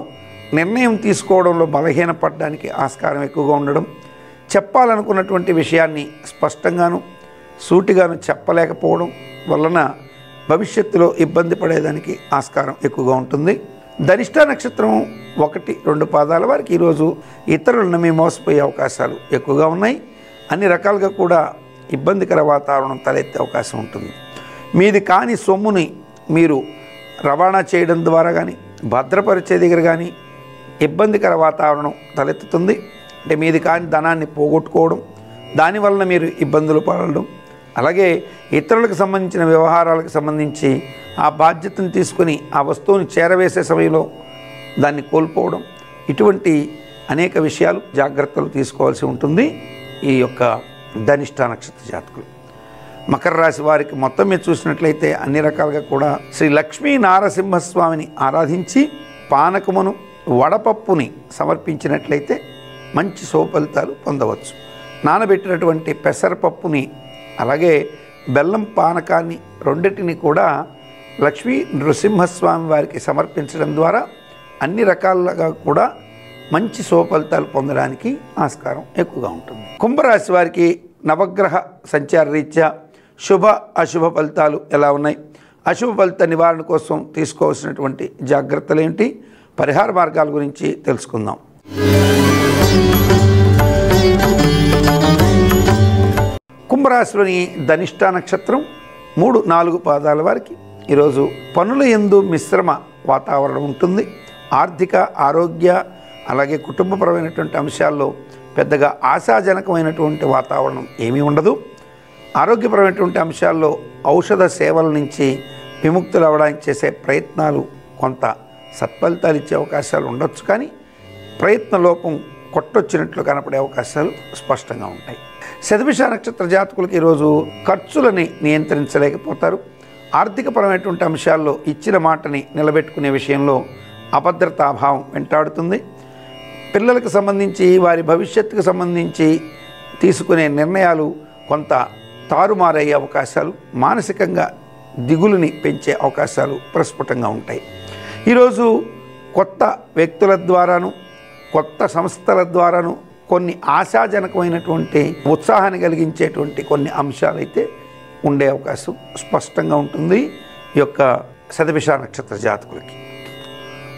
నిర్ణయం తీసుకోవడంలో బలహీనపడడానికి ఆస్కారం ఎక్కువగా ఉండడం, చెప్పాలనుకున్నటువంటి విషయాన్ని స్పష్టంగాను సూటిగాను చెప్పలేకపోవడం వలన భవిష్యత్తులో ఇబ్బంది పడేదానికి ఆస్కారం ఎక్కువగా ఉంటుంది. ధనిష్ట నక్షత్రం ఒకటి రెండు పాదాల వారికి ఈ రోజు ఇతరులను నమ్మి మోసపోయే అవకాశాలు ఎక్కువగా ఉన్నాయి. అన్ని రకాలుగా కూడా ఇబ్బందికర వాతావరణం తలెత్తే అవకాశం ఉంటుంది. మీది కాని సొమ్ముని మీరు రవాణా చేయడం ద్వారా కానీ భద్రపరిచే దగ్గర కానీ ఇబ్బందికర వాతావరణం తలెత్తుతుంది. అంటే మీది కాని ధనాన్ని పోగొట్టుకోవడం, దానివల్ల మీరు ఇబ్బందులు పడడం, అలాగే ఇతరులకు సంబంధించిన వ్యవహారాలకు సంబంధించి ఆ బాధ్యతను తీసుకుని ఆ వస్తువుని చేరవేసే సమయంలో దాన్ని కోల్పోవడం, ఇటువంటి అనేక విషయాలు జాగ్రత్తలు తీసుకోవాల్సి ఉంటుంది ఈ యొక్క ధనిష్ట నక్షత్ర జాతకులు. మకర రాశి వారికి మొత్తం మీద చూసినట్లయితే అన్ని రకాలుగా కూడా శ్రీ లక్ష్మీ నారసింహస్వామిని ఆరాధించి పానకమును వడపప్పుని సమర్పించినట్లయితే మంచి శుభఫలితాలు పొందవచ్చు. నానబెట్టినటువంటి పెసరపప్పుని అలాగే బెల్లం పానకాన్ని రెండింటిని కూడా లక్ష్మీ నృసింహస్వామి వారికి సమర్పించడం ద్వారా అన్ని రకాలుగా కూడా మంచి శుభఫలితాలు పొందడానికి ఆస్కారం ఎక్కువగా ఉంటుంది. కుంభరాశి వారికి నవగ్రహ సంచార రీత్యా శుభ అశుభ ఫలితాలు ఎలా ఉన్నాయి? అశుభ ఫలిత నివారణ కోసం తీసుకోవాల్సినటువంటి జాగ్రత్తలు ఏంటి? పరిహార మార్గాల గురించి తెలుసుకుందాం. కుంభరాశిలోని ధనిష్ట నక్షత్రం మూడు నాలుగు పాదాల వారికి ఈరోజు పనుల యందు మిశ్రమ వాతావరణం ఉంటుంది. ఆర్థిక, ఆరోగ్య అలాగే కుటుంబపరమైనటువంటి అంశాల్లో పెద్దగా ఆశాజనకమైనటువంటి వాతావరణం ఏమీ ఉండదు. ఆరోగ్యపరమైనటువంటి అంశాల్లో ఔషధ సేవల నుంచి విముక్తులు అవ్వడానికి చేసే ప్రయత్నాలు కొంత సత్ఫలితాలు ఇచ్చే అవకాశాలు ఉండొచ్చు, కానీ ప్రయత్న లోపం కొట్టొచ్చినట్లు కనపడే అవకాశాలు స్పష్టంగా ఉంటాయి. శతభిష నక్షత్ర జాతకులకు ఈరోజు ఖర్చులని నియంత్రించలేకపోతారు. ఆర్థికపరమైనటువంటి అంశాల్లో ఇచ్చిన మాటని నిలబెట్టుకునే విషయంలో అభద్రతాభావం వెంటాడుతుంది. పిల్లలకు సంబంధించి వారి భవిష్యత్తుకు సంబంధించి తీసుకునే నిర్ణయాలు కొంత తారుమారయ్యే అవకాశాలు, మానసికంగా దిగులుని పెంచే అవకాశాలు ప్రస్ఫుటంగా ఉంటాయి. ఈరోజు కొత్త వ్యక్తుల ద్వారాను కొత్త సంస్థల ద్వారాను కొన్ని ఆశాజనకమైనటువంటి ఉత్సాహాన్ని కలిగించేటువంటి కొన్ని అంశాలైతే ఉండే అవకాశం స్పష్టంగా ఉంటుంది ఈ యొక్క శతభిష నక్షత్ర జాతకులకి.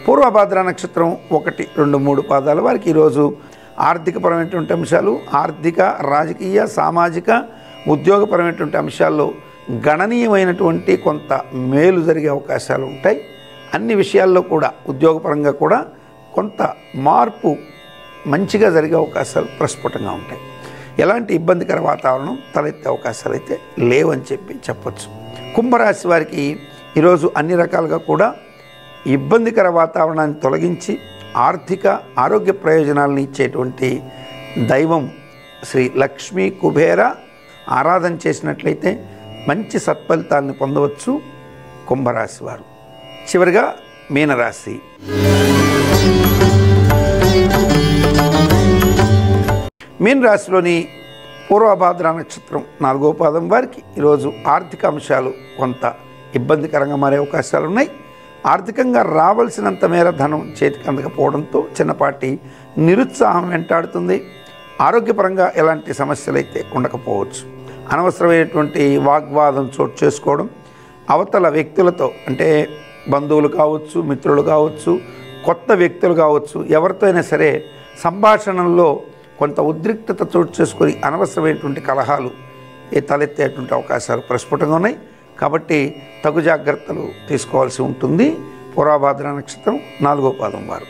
పూర్వభాద్ర నక్షత్రం ఒకటి రెండు మూడు పాదాల వారికి ఈరోజు ఆర్థికపరమైనటువంటి అంశాలు, ఆర్థిక, రాజకీయ, సామాజిక, ఉద్యోగపరమైనటువంటి అంశాల్లో గణనీయమైనటువంటి కొంత మేలు జరిగే అవకాశాలు ఉంటాయి. అన్ని విషయాల్లో కూడా ఉద్యోగపరంగా కూడా కొంత మార్పు మంచిగా జరిగే అవకాశాలు ప్రస్ఫుటంగా ఉంటాయి. ఎలాంటి ఇబ్బందికర వాతావరణం తలెత్తే అవకాశాలు అయితే లేవని చెప్పి చెప్పచ్చు. కుంభరాశి వారికి ఈరోజు అన్ని రకాలుగా కూడా ఇబ్బందికర వాతావరణాన్ని తొలగించి ఆర్థిక, ఆరోగ్య ప్రయోజనాలను ఇచ్చేటువంటి దైవం శ్రీ లక్ష్మీ కుబేర ఆరాధన చేసినట్లయితే మంచి సత్ఫలితాలను పొందవచ్చు కుంభరాశి వారు. చివరిగా మీనరాశి. మీనరాశిలోని పూర్వభాద్ర నక్షత్రం నాలుగో పాదం వారికి ఈరోజు ఆర్థిక అంశాలు కొంత ఇబ్బందికరంగా మారే అవకాశాలు ఉన్నాయి. ఆర్థికంగా రావాల్సినంత మేర ధనం చేతికి అందకపోవడంతో చిన్నపాటి నిరుత్సాహం వెంటాడుతుంది. ఆరోగ్యపరంగా ఎలాంటి సమస్యలు అయితే ఉండకపోవచ్చు. అనవసరమైనటువంటి వాగ్వాదం చోటు చేసుకోవడం, అవతల వ్యక్తులతో అంటే బంధువులు కావచ్చు, మిత్రులు కావచ్చు, కొత్త వ్యక్తులు కావచ్చు, ఎవరితో అయినా సరే సంభాషణల్లో కొంత ఉద్రిక్తత చోటు చేసుకొని అనవసరమైనటువంటి కలహాలు తలెత్తేటువంటి అవకాశాలు ప్రస్ఫుటంగా ఉన్నాయి. కాబట్టి తగు జాగ్రత్తలు తీసుకోవాల్సి ఉంటుంది పూర్వభాద్ర నక్షత్రం నాలుగో పాదం వారు.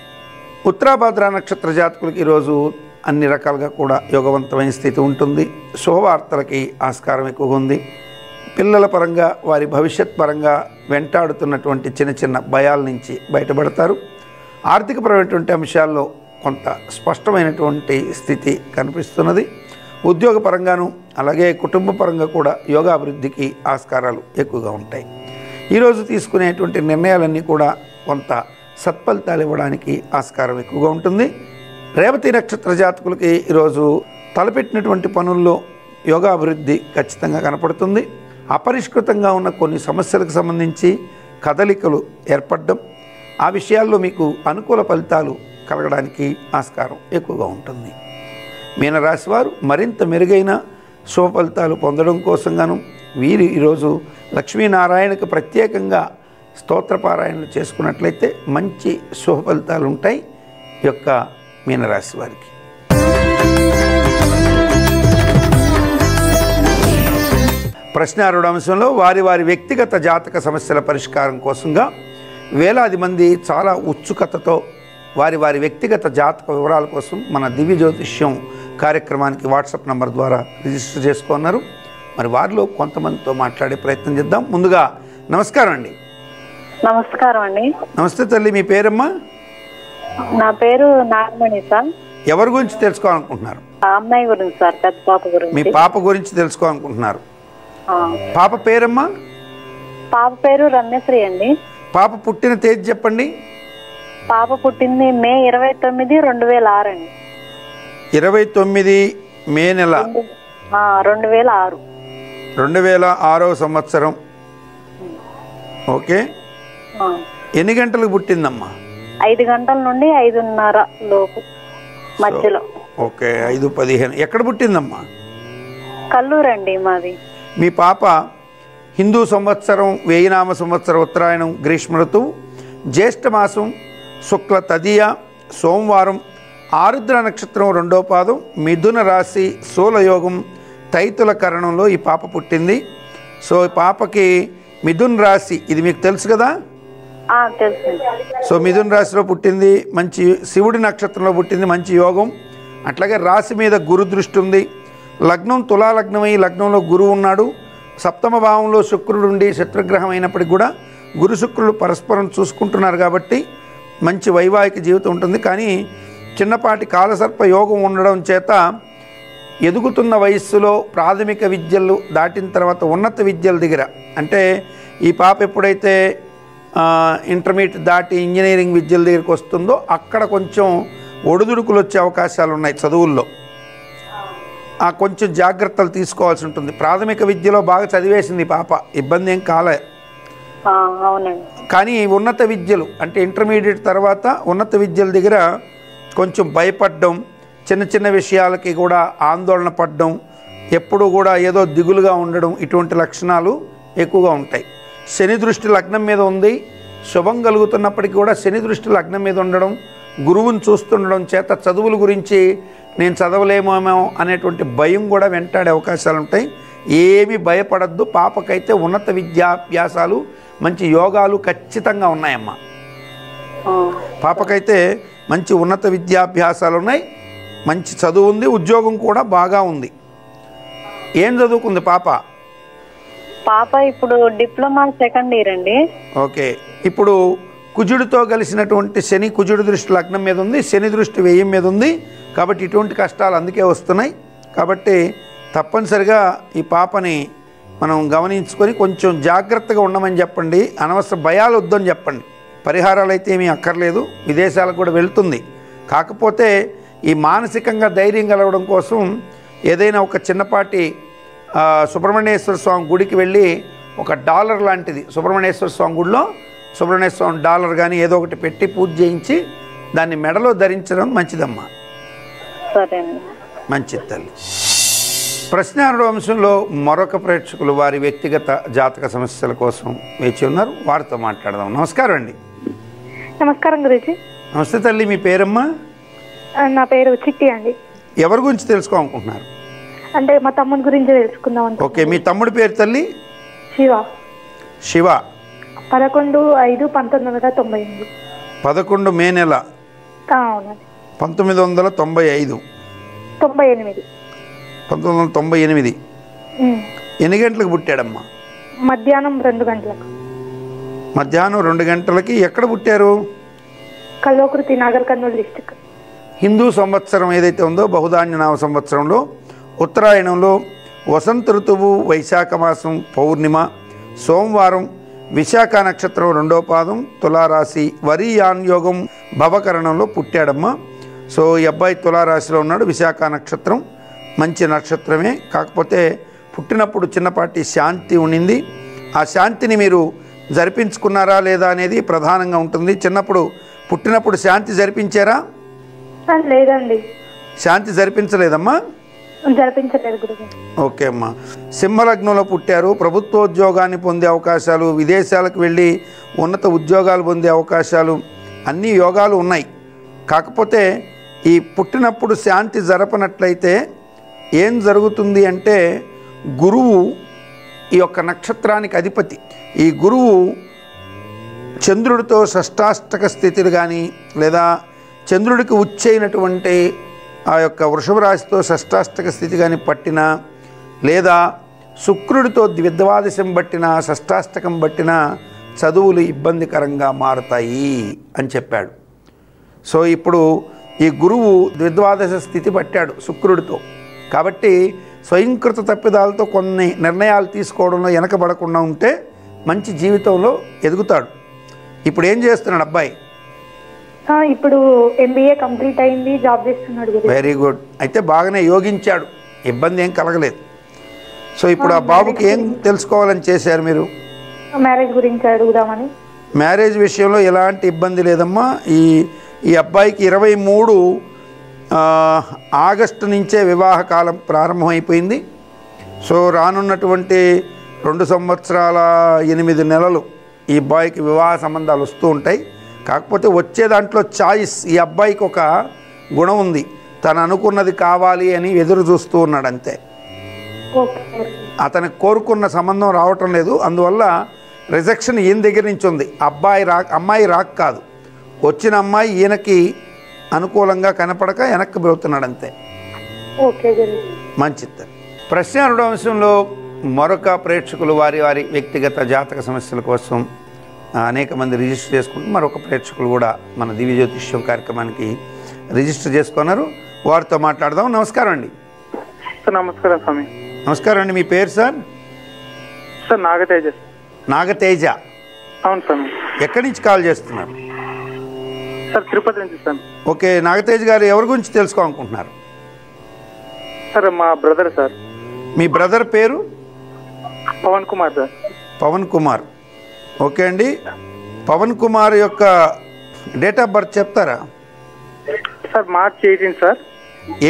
ఉత్తరాభాద్ర నక్షత్ర జాతకులకు ఈరోజు అన్ని రకాలుగా కూడా యోగవంతమైన స్థితి ఉంటుంది. శుభవార్తలకి ఆస్కారం ఎక్కువగా ఉంది. పిల్లల పరంగా, వారి భవిష్యత్ పరంగా వెంటాడుతున్నటువంటి చిన్న చిన్న భయాల నుంచి బయటపడతారు. ఆర్థికపరమైనటువంటి అంశాల్లో కొంత స్పష్టమైనటువంటి స్థితి కనిపిస్తున్నది. ఉద్యోగపరంగాను అలాగే కుటుంబ పరంగా కూడా యోగాభివృద్ధికి ఆస్కారాలు ఎక్కువగా ఉంటాయి. ఈరోజు తీసుకునేటువంటి నిర్ణయాలన్నీ కూడా కొంత సత్ఫలితాలు ఇవ్వడానికి ఆస్కారం ఎక్కువగా ఉంటుంది. రేవతి నక్షత్ర జాతకులకి ఈరోజు తలపెట్టినటువంటి పనుల్లో యోగాభివృద్ధి ఖచ్చితంగా కనపడుతుంది. అపరిష్కృతంగా ఉన్న కొన్ని సమస్యలకు సంబంధించి కదలికలు ఏర్పడడం, ఆ విషయాల్లో మీకు అనుకూల ఫలితాలు కలగడానికి ఆస్కారం ఎక్కువగా ఉంటుంది. మీనరాశి వారు మరింత మెరుగైన శుభ ఫలితాలు పొందడం కోసంగాను వీరు ఈరోజు లక్ష్మీనారాయణకు ప్రత్యేకంగా స్తోత్ర పారాయణలు చేసుకున్నట్లయితే మంచి శుభ ఫలితాలు ఉంటాయి యొక్క మీనరాశి వారికి. ప్రశ్న రెండవ అంశంలో వారి వారి వ్యక్తిగత జాతక సమస్యల పరిష్కారం కోసంగా వేలాది మంది చాలా ఉత్సుకతతో వారి వారి వ్యక్తిగత జాతక వివరాల కోసం మన దివ్య జ్యోతిష్యం కార్యక్రమానికి వాట్సాప్ నంబర్ ద్వారా రిజిస్టర్ చేసుకున్నారు. మరి వారిలో కొంతమందితో మాట్లాడే ప్రయత్నం చేద్దాం. ముందుగా నమస్కారం అండి. నమస్కారం అండి. నమస్తే తల్లి, మీ పేరమ్మా? నా పేరు నాగమణి సార్. ఎవరి గురించి తెలుసుకోవాలనుకుంటున్నారు? అమ్మాయి గురించి సార్, పెద్ద పాప గురించి. మీ పాప గురించి తెలుసుకోవాలనుకుంటున్నారు. పాప పేరమ్మా? పాప పేరు రమ్యశ్రీ అండి. పాప పుట్టిన తేదీ చెప్పండి. పాప పుట్టింది మే ఇరవై తొమ్మిది రెండు వేల ఆరు అండి. ఇరవై తొమ్మిది మే నెల రెండు వేల ఆరు రెండు వేల ఆరో సంవత్సరం. ఓకే, ఎన్ని గంటలకు పుట్టిందమ్మా? ఐదు గంటల నుండి ఐదున్నర లోపు మధ్యలో. ఓకే, ఐదు పదిహేను. ఎక్కడ పుట్టిందమ్మా? కల్లూరు అండి మాది. మీ పాప హిందూ సంవత్సరం వేయినామ సంవత్సరం ఉత్తరాయణం గ్రీష్మ ఋతువు జ్యేష్ఠమాసం శుక్ల తదియ సోమవారం ఆరుద్ర నక్షత్రం రెండో పాదం మిథున రాశి శూలయోగం తైతుల కరణంలో ఈ పాప పుట్టింది. సో ఈ పాపకి మిథున రాశి, ఇది మీకు తెలుసు కదా? సో మిథున రాశిలో పుట్టింది, మంచి శివుడి నక్షత్రంలో పుట్టింది, మంచి యోగం. అట్లాగే రాశి మీద గురు దృష్టి ఉంది. లగ్నం తులాలగ్నమై లగ్నంలో గురువు ఉన్నాడు. సప్తమ భావంలో శుక్రుడు ఉండి శత్రుగ్రహం అయినప్పటికీ కూడా గురు శుక్రులు పరస్పరం చూసుకుంటున్నారు కాబట్టి మంచి వైవాహిక జీవితం ఉంటుంది. కానీ చిన్నపాటి కాలసర్ప యోగం ఉండడం చేత ఎదుగుతున్న వయస్సులో ప్రాథమిక విద్యలు దాటిన తర్వాత ఉన్నత విద్యల దగ్గర, అంటే ఈ పాప ఎప్పుడైతే ఇంటర్మీడియట్ దాటి ఇంజనీరింగ్ విద్యల దగ్గరికి వస్తుందో అక్కడ కొంచెం ఒడిదుడుకులు వచ్చే అవకాశాలు ఉన్నాయి చదువుల్లో. ఆ కొంచెం జాగ్రత్తలు తీసుకోవాల్సి ఉంటుంది. ప్రాథమిక విద్యలో బాగా చదివేసింది పాప, ఇబ్బంది ఏం కాలే. కానీ ఉన్నత విద్యలు అంటే ఇంటర్మీడియట్ తర్వాత ఉన్నత విద్యల దగ్గర కొంచెం భయపడడం, చిన్న చిన్న విషయాలకి కూడా ఆందోళన పడడం, ఎప్పుడు కూడా ఏదో దిగులుగా ఉండడం, ఇటువంటి లక్షణాలు ఎక్కువగా ఉంటాయి. శని దృష్టి లగ్నం మీద ఉంది. శుభం కలుగుతున్నప్పటికీ కూడా శని దృష్టి లగ్నం మీద ఉండడం, గురువుని చూస్తుండడం చేత చదువుల గురించి నేను చదవలేమేమో అనేటువంటి భయం కూడా వెంటాడే అవకాశాలు ఉంటాయి. ఏమీ భయపడద్దు. పాపకైతే ఉన్నత విద్యాభ్యాసాలు మంచి యోగాలు ఖచ్చితంగా ఉన్నాయమ్మా. పాపకైతే మంచి ఉన్నత విద్యాభ్యాసాలు ఉన్నాయి, మంచి చదువు ఉంది, ఉద్యోగం కూడా బాగా ఉంది. ఏం చదువుకుంది పాప? పాప ఇప్పుడు డిప్లొమా సెకండ్ ఇయర్ అండి. ఓకే, ఇప్పుడు కుజుడితో కలిసినటువంటి శని, కుజుడి దృష్టి లగ్నం మీద ఉంది, శని దృష్టి వ్యయం మీద ఉంది కాబట్టి ఇటువంటి కష్టాలు అందుకే వస్తున్నాయి. కాబట్టి తప్పనిసరిగా ఈ పాపని మనం గమనించుకొని కొంచెం జాగ్రత్తగా ఉండమని చెప్పండి. అనవసర భయాలు వద్దని చెప్పండి. పరిహారాలు అయితే ఏమీ అక్కర్లేదు. విదేశాలకు కూడా వెళ్తుంది. కాకపోతే ఈ మానసికంగా ధైర్యం కలగడం కోసం ఏదైనా ఒక చిన్నపాటి సుబ్రహ్మణ్యేశ్వర స్వామి గుడికి వెళ్ళి ఒక డాలర్ లాంటిది సుబ్రహ్మణ్యేశ్వర స్వామి గుడిలో సుబ్రహ్మణ్యేశ్వర స్వామి డాలర్ కానీ ఏదో ఒకటి పెట్టి పూజ చేయించి దాన్ని మెడలో ధరించడం మంచిదమ్మా. మంచిది తల్లి. ప్రశ్నార్థ అంశంలో మరొక ప్రేక్షకులు వారి వ్యక్తిగత జాతక సమస్యల కోసం వేచి ఉన్నారు. వారితో మాట్లాడదాం. నమస్కారం అండి. నమస్కారం గురుజీ. నమస్తే తల్లి, మీ పేరమ్మా? నా పేరు చిట్టి అండి. ఎవరి గురించి తెలుసుకోవాలనుకుంటున్నారు? అంటే మా తమ్ముడి గురించి తెలుసుకుందాం. ఓకే, మీ తమ్ముడి పేరు తల్లి? శివ. శివ పదకొండు ఐదు పంతొమ్మిది వందల తొంభై ఎనిమిది పదకొండు మే నెల పంతొమ్మిది వందల తొంభై ఐదు తొంభై ఎనిమిది పంతొమ్మిది వందల తొంభై ఎనిమిది ఎన్ని గంటలకు పుట్టాడమ్మా? మధ్యాహ్నం రెండు గంటలకు. మధ్యాహ్నం రెండు గంటలకి. ఎక్కడ పుట్టారు? కల్వకుర్తి, నాగర్ కర్నూలు డిస్టిక్. హిందూ సంవత్సరం ఏదైతే ఉందో బహుధాన్యనామ సంవత్సరంలో ఉత్తరాయణంలో వసంత ఋతువు వైశాఖ మాసం పౌర్ణిమ సోమవారం విశాఖ నక్షత్రం రెండో పాదం తులారాశి వరి యాన్ యోగం భవకరణంలో పుట్టాడమ్మా. సో ఈ అబ్బాయి తులారాశిలో ఉన్నాడు. విశాఖ నక్షత్రం మంచి నక్షత్రమే. కాకపోతే పుట్టినప్పుడు చిన్నపాటి శాంతి ఉండింది. ఆ శాంతిని మీరు జరిపించుకున్నారా లేదా అనేది ప్రధానంగా ఉంటుంది. చిన్నప్పుడు పుట్టినప్పుడు శాంతి జరిపించారా? లేదండి. శాంతి జరిపించలేదమ్మా. ఓకే అమ్మా. సింహలగ్నంలో పుట్టారు. ప్రభుత్వ ఉద్యోగాన్ని పొందే అవకాశాలు, విదేశాలకు వెళ్ళి ఉన్నత ఉద్యోగాలు పొందే అవకాశాలు, అన్ని యోగాలు ఉన్నాయి. కాకపోతే ఈ పుట్టినప్పుడు శాంతి జరపనట్లయితే ఏం జరుగుతుంది అంటే గురువు ఈ యొక్క నక్షత్రానికి అధిపతి. ఈ గురువు చంద్రుడితో షష్టాష్టక స్థితిని కానీ లేదా చంద్రుడికి ఉచ్చైనటువంటి ఆ యొక్క వృషభ రాశితో షష్టాష్టక స్థితి కానీ పట్టినా లేదా శుక్రుడితో ద్విద్వాదశం పట్టినా షష్టాష్టకం పట్టినా చదువులు ఇబ్బందికరంగా మారతాయి అని చెప్పాడు. సో ఇప్పుడు ఈ గురువు ద్విద్వాదశ స్థితి పట్టాడు శుక్రుడితో. కాబట్టి స్వయంకృత తప్పిదాలతో కొన్ని నిర్ణయాలు తీసుకోవడంలో వెనకబడకుండా ఉంటే మంచి జీవితంలో ఎదుగుతాడు. ఇప్పుడు ఏం చేస్తున్నాడు అబ్బాయి? ఇప్పుడు ఎంబీఏ కంప్లీట్ అయింది, జాబ్ చేస్తున్నాడు. Very good. అయితే బాగానే యోగించాడు, ఇబ్బంది ఏం కలగలేదు. సో ఇప్పుడు ఆ బాబుకి ఏం తెలుసుకోవాలని చేశారు మీరు? మ్యారేజ్ గురించి అడుగుదామని. మ్యారేజ్ విషయంలో ఎలాంటి ఇబ్బంది లేదమ్మా. ఈ ఈ అబ్బాయికి ఇరవై మూడు ఆగస్టు నుంచే వివాహ కాలం ప్రారంభమైపోయింది. సో రానున్నటువంటి రెండు సంవత్సరాల ఎనిమిది నెలలు ఈ అబ్బాయికి వివాహ సంబంధాలు వస్తూ ఉంటాయి. కాకపోతే వచ్చే దాంట్లో చాయిస్ ఈ అబ్బాయికి ఒక గుణం ఉంది, తను అనుకున్నది కావాలి అని ఎదురు చూస్తూ ఉన్నాడు అంతే. అతను కోరుకున్న సంబంధం రావటం లేదు. అందువల్ల రిజెక్షన్ ఈయన దగ్గర నుంచి ఉంది. అబ్బాయి రా అమ్మాయి రాక్ కాదు, వచ్చిన అమ్మాయి ఈయనకి అనుకూలంగా కనపడక వెనక్కి పోతున్నాడు అంతే. మంచిది. ప్రశ్న అనుభవంలో మరొక ప్రేక్షకులు వారి వారి వ్యక్తిగత జాతక సమస్యల కోసం అనేక మంది రిజిస్టర్ చేసుకుంటూ మరొక ప్రేక్షకులు కూడా మన దివ్య జ్యోతిష్యం కార్యక్రమానికి రిజిస్టర్ చేసుకున్నారు. వారితో మాట్లాడదాం. నమస్కారం అండి. నమస్కారం స్వామి. నమస్కారం అండి. మీ పేరు సార్? సార్ నాగతేజ. నాగతేజ. అవును స్వామి. ఎక్కడి నుంచి కాల్ చేస్తున్నారు? సార్ తిరుపతి నుంచి స్వామి. ఓకే. నాగతేజ్ గారు ఎవరి గురించి తెలుసుకోవాలనుకుంటున్నారు? సార్ మా బ్రదర్ సార్. మీ బ్రదర్ పేరు? పవన్ కుమార్ సార్. పవన్ కుమార్. ఓకే అండి. పవన్ కుమార్ యొక్క డేట్ ఆఫ్ బర్త్ చెప్తారా? Sir March eighteen sir.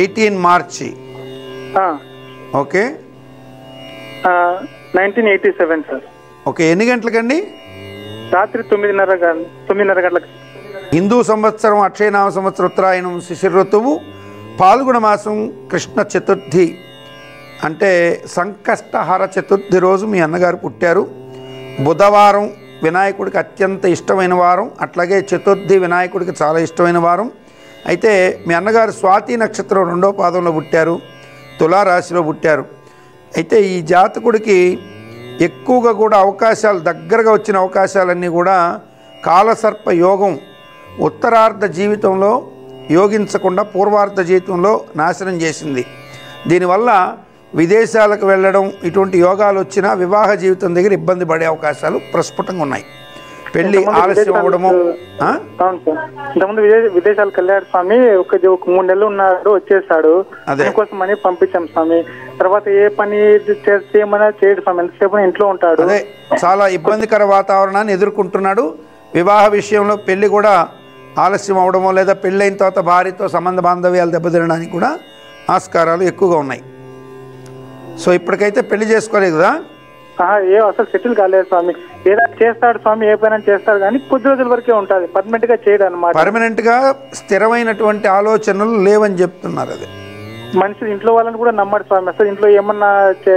Eighteen March. Okay. Nineteen eighty seven sir. Okay. ఎన్ని గంటలకండి? రాత్రి తొమ్మిదిన్నర తొమ్మిదిన్నర గంటలకు. హిందూ సంవత్సరం అక్షయనామ సంవత్సరం ఉత్తరాయణం శిశిర ఋతువు పాల్గొన మాసం కృష్ణ చతుర్థి అంటే సంకష్టహార చతుర్థి రోజు మీ అన్నగారు పుట్టారు. బుధవారం వినాయకుడికి అత్యంత ఇష్టమైన వారం, అట్లాగే చతుర్థి వినాయకుడికి చాలా ఇష్టమైన వారం. అయితే మీ అన్నగారు స్వాతి నక్షత్రం రెండో పాదంలో పుట్టారు, తులారాశిలో పుట్టారు. అయితే ఈ జాతకుడికి ఎక్కువగా కూడా అవకాశాలు దగ్గరగా వచ్చిన అవకాశాలన్నీ కూడా కాలసర్ప యోగం ఉత్తరార్ధ జీవితంలో యోగించకుండా పూర్వార్ధ జీవితంలో నాశనం చేసింది. దీనివల్ల విదేశాలకు వెళ్ళడం ఇటువంటి యోగాలు వచ్చినా వివాహ జీవితం దగ్గర ఇబ్బంది పడే అవకాశాలు ప్రస్ఫుటంగా ఉన్నాయి. పెళ్లి ఆలస్యం అవ్వడము. విదేశాలకు వెళ్ళాడు స్వామి, ఒక మూడు నెలలు ఉన్నాడు, వచ్చేసాడు. దానికోసం అని పంపించాం స్వామి. తర్వాత ఏ పని చేయమన్నా చేయడు స్వామి, ఎంతసేపు ఇంట్లో ఉంటాడు. అదే చాలా ఇబ్బందికర వాతావరణాన్ని ఎదుర్కొంటున్నాడు. వివాహ విషయంలో పెళ్లి కూడా ఆలస్యం అవడమో లేదా పెళ్ళైన తర్వాత భార్యతో సంబంధ బాంధవ్యాలు దెబ్బతినడానికి కూడా ఆస్కారాలు ఎక్కువగా ఉన్నాయి. సో ఇప్పటికైతే పెళ్లి చేసుకోలేదు కదా? ఏ అసలు సెటిల్ కాలేదు స్వామి. ఏదైనా చేస్తాడు స్వామి, ఏ పైన చేస్తాడు కానీ కొద్ది రోజుల వరకే ఉంటుంది, పర్మనెంట్ గా చేయడం అన్నమాట. పర్మనెంట్ గా స్థిరమైనటువంటి ఆలోచనలు లేవని చెప్తున్నారు. అది మనుషులు ఇంట్లో వాళ్ళని కూడా నమ్మడు స్వామి. అసలు ఇంట్లో ఏమన్నా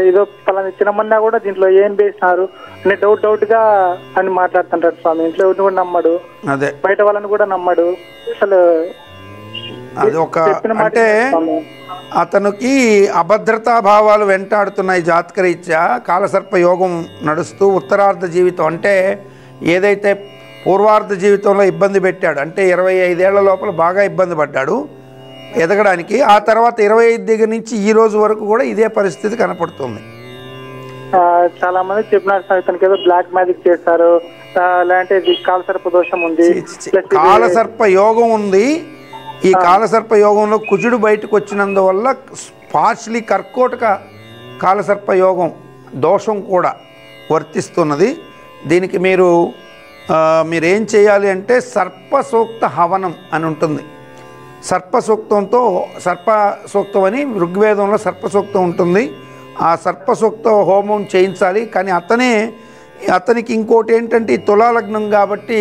ఏదో పలానా చిన్నమన్నా కూడా దీంట్లో ఏం వేసినారు అనే డౌట్ డౌట్ గా అని మాట్లాడుతుంటారు స్వామి. ఇంట్లో ఎవరిని కూడా నమ్మడు, అదే బయట వాళ్ళని కూడా నమ్మడు అసలు. అది ఒక అంటే అతనికి అభద్రతా భావాలు వెంటాడుతున్నాయి జాతకరీత్యా. కాలసర్ప యోగం నడుస్తూ ఉత్తరార్ధ జీవితం అంటే ఏదైతే పూర్వార్ధ జీవితంలో ఇబ్బంది పెట్టాడు అంటే ఇరవై ఐదేళ్ల లోపల బాగా ఇబ్బంది పడ్డాడు ఎదగడానికి. ఆ తర్వాత ఇరవై ఐదు దగ్గర నుంచి ఈ రోజు వరకు కూడా ఇదే పరిస్థితి కనపడుతుంది. చాలా మంది చెప్పినారు బ్లాక్ మ్యాజిక్ చేస్తారు, కాలసర్ప దోషం ఉంది, కాలసర్ప యోగం ఉంది. ఈ కాలసర్ప యోగంలో కుజుడు బయటకు వచ్చినందువల్ల పార్ష్లీ కర్కోటక కాలసర్ప యోగం దోషం కూడా వర్తిస్తున్నది. దీనికి మీరు మీరేం చేయాలి అంటే సర్పసూక్త హవనం అని ఉంటుంది. सर्प सूक्तंतो सर्प सूक्तमनि ऋग्वेदंलो सर्प सूक्तं उंटुंदी। आ सर्प सूक्त होमं चेयिंचाली कानी अतने अतनिकि इंकोटि एंटंटे तुला लग्नं काबट्टी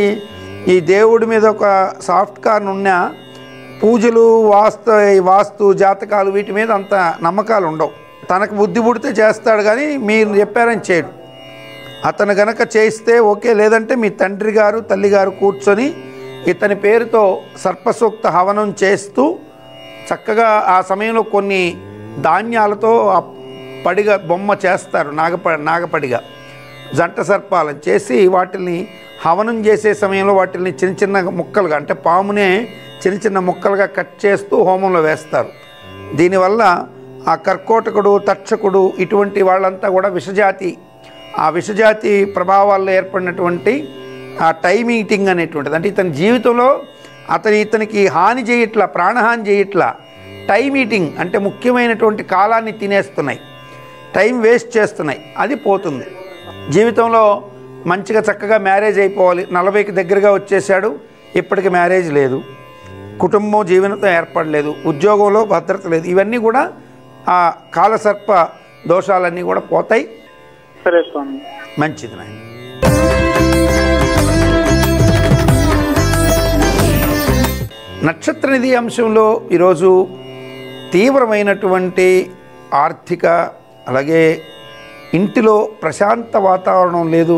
ई देवुडि मीद ओक साफ्ट कार्न उन्ना पूजलु वास्तु वास्तु जातकालु वीटि मीद अंत नम्मकालु उंडव। तनकु बुद्धि पुडिते चेस्ताडु गानी मीरु चेप्पारनि चेयडु। अतनु गनक चेस्ते ओके लेदंटे मी तंड्रि गारु तल्लि गारु कूर्चोनि इतनी पेर तो सर्पसूक्त हवनं चेस्तू चक्कगा आ समयंलो कोन्नी धान्यालतो पडिग बोम्म चेस्तारु नागप नागपडिगा जंट सर्पालु चेसी वाटिल्नि हवनं चेसे समयंलो वाटिल्नि चिन्न चिन्न मुक्कलुगा अंटे पामुने चिन्न चिन्न मुक्कलुगा कट चेस्तू होमंलो वेस्तारु। दीनिवल्ल आ कर्कोटकुडु तक्षकुडु इटुवंटि वाळ्ळंता कूडा विषजाति आ विषजाति प्रभावाल्लो एर्पडिनटुवंटि ఆ టైమ్ ఈటింగ్ అనేటువంటిది అంటే ఇతని జీవితంలో అతని ఇతనికి హాని చేయట్లా ప్రాణహాని చేయట్లా టైమ్ ఈటింగ్ అంటే ముఖ్యమైనటువంటి కాలాన్ని తినేస్తున్నాయి టైం వేస్ట్ చేస్తున్నాయి అది పోతుంది జీవితంలో మంచిగా చక్కగా మ్యారేజ్ అయిపోవాలి నలభైకి దగ్గరగా వచ్చేసాడు ఇప్పటికి మ్యారేజ్ లేదు కుటుంబం జీవనంతో ఏర్పడలేదు ఉద్యోగంలో భద్రత లేదు ఇవన్నీ కూడా ఆ కాలసర్ప దోషాలన్నీ కూడా పోతాయి సరే స్వామి మంచిది నాయన నక్షత్ర నిధి అంశంలో ఈ రోజు తీవ్రమైనటువంటి ఆర్థిక అలాగే ఇంటిలో ప్రశాంత వాతావరణం లేదు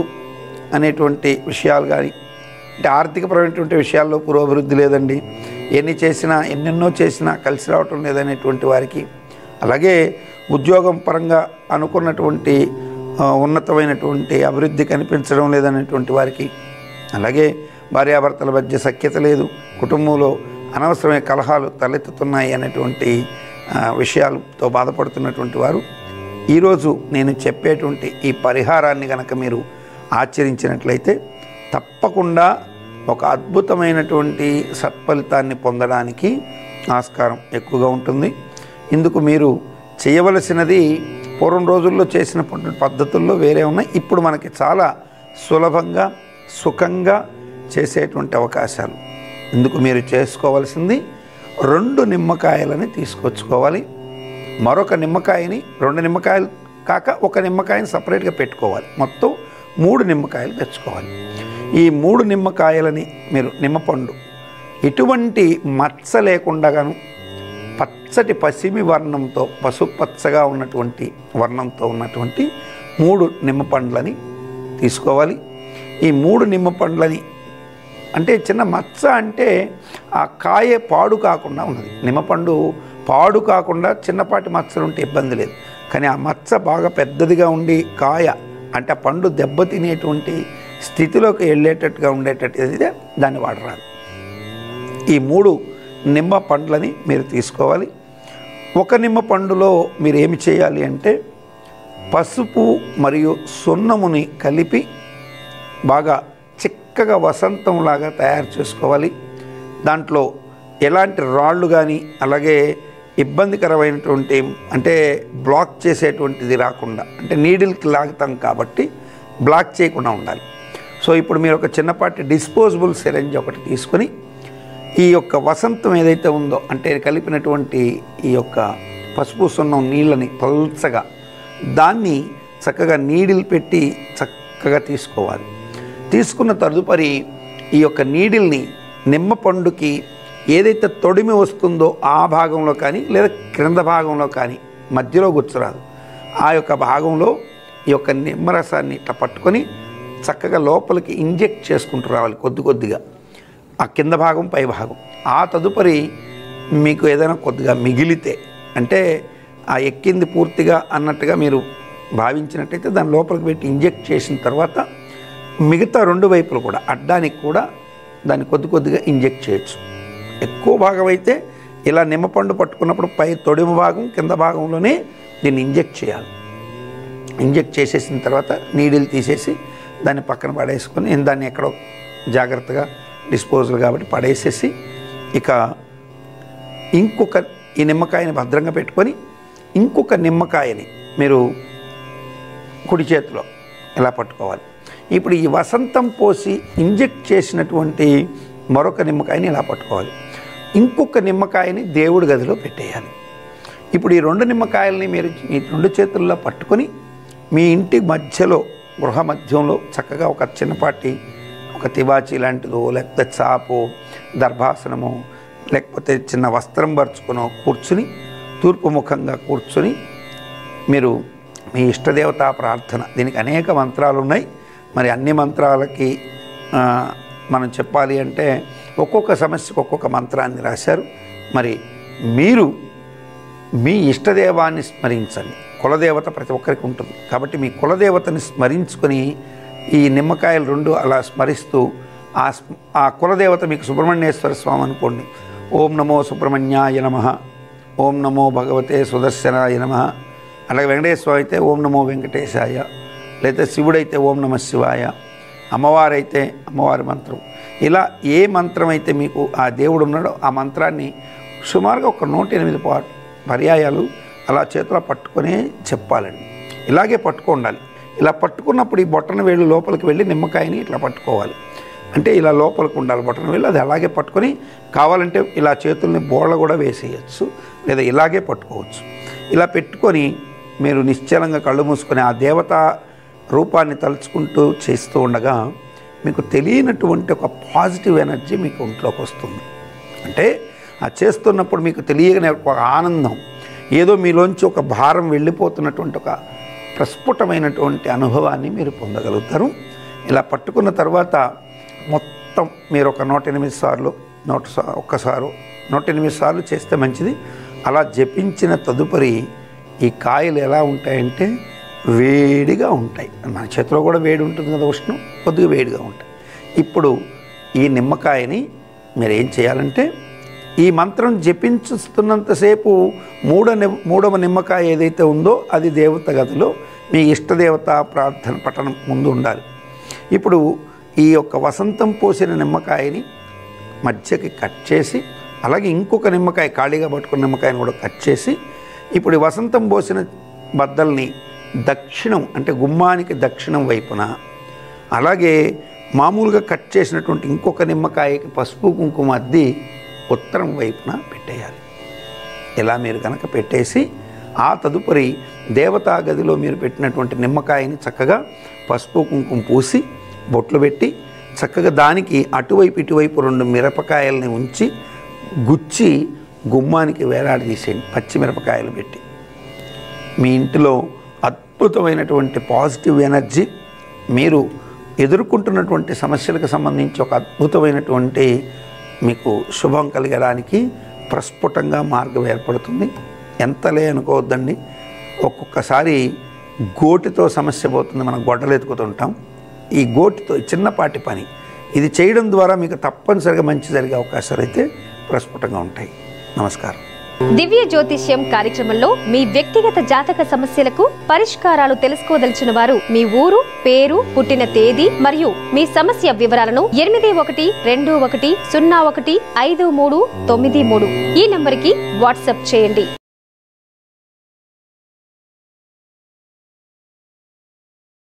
అనేటువంటి విషయాలు గాని అంటే ఆర్థికపరమైనటువంటి విషయాల్లో పురోభివృద్ధి లేదండి ఎన్ని చేసినా ఎన్నెన్నో చేసినా కలిసి రావటం లేదనేటువంటి వారికి అలాగే ఉద్యోగం పరంగా అనుకున్నటువంటి ఉన్నతమైనటువంటి అభివృద్ధి కనిపించడం లేదనేటువంటి వారికి అలాగే భార్యాభర్తల మధ్య సఖ్యత లేదు కుటుంబంలో అనవసరమైన కలహాలు తలెత్తుతున్నాయి అనేటువంటి విషయాలతో బాధపడుతున్నటువంటి వారు ఈరోజు నేను చెప్పేటువంటి ఈ పరిహారాన్ని గనక మీరు ఆచరించినట్లయితే తప్పకుండా ఒక అద్భుతమైనటువంటి సత్ఫలితాన్ని పొందడానికి ఆస్కారం ఎక్కువగా ఉంటుంది. ఇందుకు మీరు చేయవలసినది పూర్వం రోజుల్లో చేసిన పద్ధతుల్లో వేరే ఉన్నాయి. ఇప్పుడు మనకి చాలా సులభంగా సుఖంగా చేసేటువంటి అవకాశాలు ఇందుకు మీరు చేసుకోవాల్సింది రెండు నిమ్మకాయలని తీసుకొచ్చుకోవాలి. మరొక నిమ్మకాయని రెండు నిమ్మకాయలు కాక ఒక నిమ్మకాయని సెపరేట్‌గా పెట్టుకోవాలి. మొత్తం మూడు నిమ్మకాయలు తెచ్చుకోవాలి. ఈ మూడు నిమ్మకాయలని మీరు నిమ్మపండు ఎటువంటి మచ్చ లేకుండాను పచ్చటి పసిమి వర్ణంతో పసుపచ్చగా ఉన్నటువంటి వర్ణంతో ఉన్నటువంటి మూడు నిమ్మపండ్లని తీసుకోవాలి. ఈ మూడు నిమ్మపండ్లని అంటే చిన్న మచ్చ అంటే ఆ కాయ పాడు కాకుండా ఉన్నది నిమ్మపండు పాడు కాకుండా చిన్నపాటి మచ్చలు ఉంటే ఇబ్బంది లేదు కానీ ఆ మచ్చ బాగా పెద్దదిగా ఉండి కాయ అంటే పండు దెబ్బ తినేటువంటి స్థితిలోకి వెళ్ళేటట్టుగా ఉండేటట్టుగా దాన్ని వాడరాదు. ఈ మూడు నిమ్మ పండ్లని మీరు తీసుకోవాలి. ఒక నిమ్మ పండులో మీరు ఏమి చేయాలి అంటే పసుపు మరియు సున్నముని కలిపి బాగా చక్కగా వసంతంలాగా తయారు చేసుకోవాలి. దాంట్లో ఎలాంటి రాళ్ళు కానీ అలాగే ఇబ్బందికరమైనటువంటి అంటే బ్లాక్ చేసేటువంటిది రాకుండా అంటే నీడిల్కి లాగుతాం కాబట్టి బ్లాక్ చేయకుండా ఉండాలి. సో ఇప్పుడు మీరు ఒక చిన్నపాటి డిస్పోజబుల్ సిరంజ్ ఒకటి తీసుకొని ఈ యొక్క వసంతం ఏదైతే ఉందో అంటే కలిపినటువంటి ఈ యొక్క పసుపు సున్నం నీళ్ళని పల్చగా దాన్ని చక్కగా నీడిల్ పెట్టి చక్కగా తీసుకోవాలి. తీసుకున్న తదుపరి ఈ యొక్క నీడిల్ని నిమ్మ పండుకి ఏదైతే తొడిమి వస్తుందో ఆ భాగంలో కానీ లేదా క్రింద భాగంలో కానీ మధ్యలో గుచ్చరాదు ఆ యొక్క భాగంలో ఈ యొక్క నిమ్మరసాన్ని ఇట్లా పట్టుకొని చక్కగా లోపలికి ఇంజెక్ట్ చేసుకుంటూ రావాలి కొద్ది కొద్దిగా ఆ కింద భాగం పై భాగం. ఆ తదుపరి మీకు ఏదైనా కొద్దిగా మిగిలితే అంటే ఆ ఎక్కింది పూర్తిగా అన్నట్టుగా మీరు భావించినట్టయితే దాని లోపలికి పెట్టి ఇంజెక్ట్ చేసిన తర్వాత మిగతా రెండు వైపులు కూడా అడ్డానికి కూడా దాన్ని కొద్ది కొద్దిగా ఇంజెక్ట్ చేయొచ్చు. ఎక్కువ భాగం అయితే ఇలా నిమ్మపండు పట్టుకున్నప్పుడు పై తొడిమ భాగం కింద భాగంలోనే దీన్ని ఇంజెక్ట్ చేయాలి. ఇంజెక్ట్ చేసేసిన తర్వాత నీడిల్ తీసేసి దాన్ని పక్కన పడేసుకొని దాన్ని ఎక్కడో జాగ్రత్తగా డిస్పోజల్ కాబట్టి పడేసేసి ఇక ఇంకొక ఈ నిమ్మకాయని భద్రంగా పెట్టుకొని ఇంకొక నిమ్మకాయని మీరు కుడి చేతిలో ఇలా పట్టుకోవాలి. ఇప్పుడు ఈ వసంతం పోసి ఇంజెక్ట్ చేసినటువంటి మరొక నిమ్మకాయని ఇలా పట్టుకోవాలి. ఇంకొక నిమ్మకాయని దేవుడి గదిలో పెట్టేయాలి. ఇప్పుడు ఈ రెండు నిమ్మకాయల్ని మీరు ఈ రెండు చేతుల్లో పట్టుకొని మీ ఇంటి మధ్యలో గృహ మధ్యంలో చక్కగా ఒక చిన్నపాటి ఒక తివాచి లాంటిదో లేకపోతే చాపో దర్భాసనమో లేకపోతే చిన్న వస్త్రం పరుచుకునో కూర్చుని తూర్పు ముఖంగా కూర్చుని మీరు మీ ఇష్టదేవతా ప్రార్థన, దీనికి అనేక మంత్రాలు ఉన్నాయి. మరి అన్ని మంత్రాలకి మనం చెప్పాలి అంటే ఒక్కొక్క సమస్యకు ఒక్కొక్క మంత్రాన్ని రాశారు. మరి మీరు మీ ఇష్టదేవాన్ని స్మరించండి. కులదేవత ప్రతి ఒక్కరికి ఉంటుంది కాబట్టి మీ కులదేవతని స్మరించుకొని ఈ నిమ్మకాయలు రెండు అలా స్మరిస్తూ ఆ ఆ కులదేవత మీకు సుబ్రహ్మణ్యేశ్వర స్వామి అనుకోండి. ఓం నమో సుబ్రహ్మణ్యాయ నమః, ఓం నమో భగవతే సుదర్శనాయ నమః. అలాగే వెంకటేశ్వర అయితే ఓం నమో వెంకటేశాయ, లేదా శివుడైతే ఓం నమ శివాయ, అమ్మవారైతే అమ్మవారి మంత్రం. ఇలా ఏ మంత్రం అయితే మీకు ఆ దేవుడు ఉన్నాడో ఆ మంత్రాన్ని సుమారుగా ఒక నూట ఎనిమిది పా పర్యాయాలు అలా చేతిలో పట్టుకునే చెప్పాలండి. ఇలాగే పట్టుకుండాలి. ఇలా పట్టుకున్నప్పుడు ఈ బొట్టన వేళ్ళు లోపలికి వెళ్ళి నిమ్మకాయని ఇట్లా పట్టుకోవాలి. అంటే ఇలా లోపలికి ఉండాలి బొట్టన వేళ్ళు, అది అలాగే పట్టుకొని కావాలంటే ఇలా చేతుల్ని బోళ్ళ కూడా వేసేయచ్చు, లేదా ఇలాగే పట్టుకోవచ్చు. ఇలా పెట్టుకొని మీరు నిశ్చలంగా కళ్ళు మూసుకొని ఆ దేవతా రూపాన్ని తలుచుకుంటూ చేస్తూ ఉండగా మీకు తెలియనటువంటి ఒక పాజిటివ్ ఎనర్జీ మీకు ఒంట్లోకి వస్తుంది. అంటే ఆ చేస్తున్నప్పుడు మీకు తెలియని ఒక ఆనందం, ఏదో మీలోంచి ఒక భారం వెళ్ళిపోతున్నటువంటి ఒక ప్రస్ఫుటమైనటువంటి అనుభవాన్ని మీరు పొందగలుగుతారు. ఇలా పట్టుకున్న తర్వాత మొత్తం మీరు ఒక నూట ఎనిమిది సార్లు నూట ఒక్కసారు నూట ఎనిమిది సార్లు చేస్తే మంచిది. అలా జపించిన తదుపరి ఈ కాయలు ఎలా ఉంటాయంటే వేడిగా ఉంటాయి. మన చేతిలో కూడా వేడి ఉంటుంది కదా, ఉష్ణం కొద్దిగా వేడిగా ఉంటాయి. ఇప్పుడు ఈ నిమ్మకాయని మీరు ఏం చేయాలంటే ఈ మంత్రం జపించుతున్నంతసేపు మూడో ని మూడవ నిమ్మకాయ ఏదైతే ఉందో అది దేవత గదిలో మీ ఇష్టదేవత ప్రార్థన పఠనం ముందు ఉండాలి. ఇప్పుడు ఈ యొక్క వసంతం పోసిన నిమ్మకాయని మధ్యకి కట్ చేసి అలాగే ఇంకొక నిమ్మకాయ ఖాళీగా పట్టుకున్న నిమ్మకాయని కూడా కట్ చేసి ఇప్పుడు వసంతం పోసిన బద్దల్ని దక్షిణం అంటే గుమ్మానికి దక్షిణం వైపున అలాగే మామూలుగా కట్ చేసినటువంటి ఇంకొక నిమ్మకాయకి పసుపు కుంకుమ అద్ది ఉత్తరం వైపున పెట్టేయాలి. ఇలా మీరు కనుక పెట్టేసి ఆ తదుపరి దేవతా గదిలో మీరు పెట్టినటువంటి నిమ్మకాయని చక్కగా పసుపు కుంకుమ పూసి బొట్లు పెట్టి చక్కగా దానికి అటువైపు ఇటువైపు రెండు మిరపకాయలని ఉంచి గుచ్చి గుమ్మానికి వేలాడదీసేయండి. పచ్చిమిరపకాయలు పెట్టి మీ ఇంటిలో అద్భుతమైనటువంటి పాజిటివ్ ఎనర్జీ, మీరు ఎదుర్కొంటున్నటువంటి సమస్యలకు సంబంధించి ఒక అద్భుతమైనటువంటి మీకు శుభం కలగడానికి ప్రస్ఫుటంగా మార్గం ఏర్పడుతుంది. ఎంతలే అనుకోవద్దండి, ఒక్కొక్కసారి గోటితో సమస్య పోతుంది, మనం గొడ్డలు ఎత్తుకుతుంటాం. ఈ గోటితో చిన్నపాటి పని ఇది చేయడం ద్వారా మీకు తప్పనిసరిగా మంచి జరిగే అవకాశాలు అయితే ప్రస్ఫుటంగా ఉంటాయి. నమస్కారం. దివ్య జ్యోతిష్యం కార్యక్రమంలో మీ వ్యక్తిగత జాతక సమస్యలకు పరిష్కారాలు తెలుసుకోదలిచిన వారు మీ ఊరు, పేరు, పుట్టిన తేదీ మరియు మీ సమస్య వివరాలను ఎనిమిది ఒకటి రెండు ఒకటి సున్నా ఒకటి ఐదు మూడు తొమ్మిది మూడు ఈ నంబరుకి వాట్సాప్ చేయండి.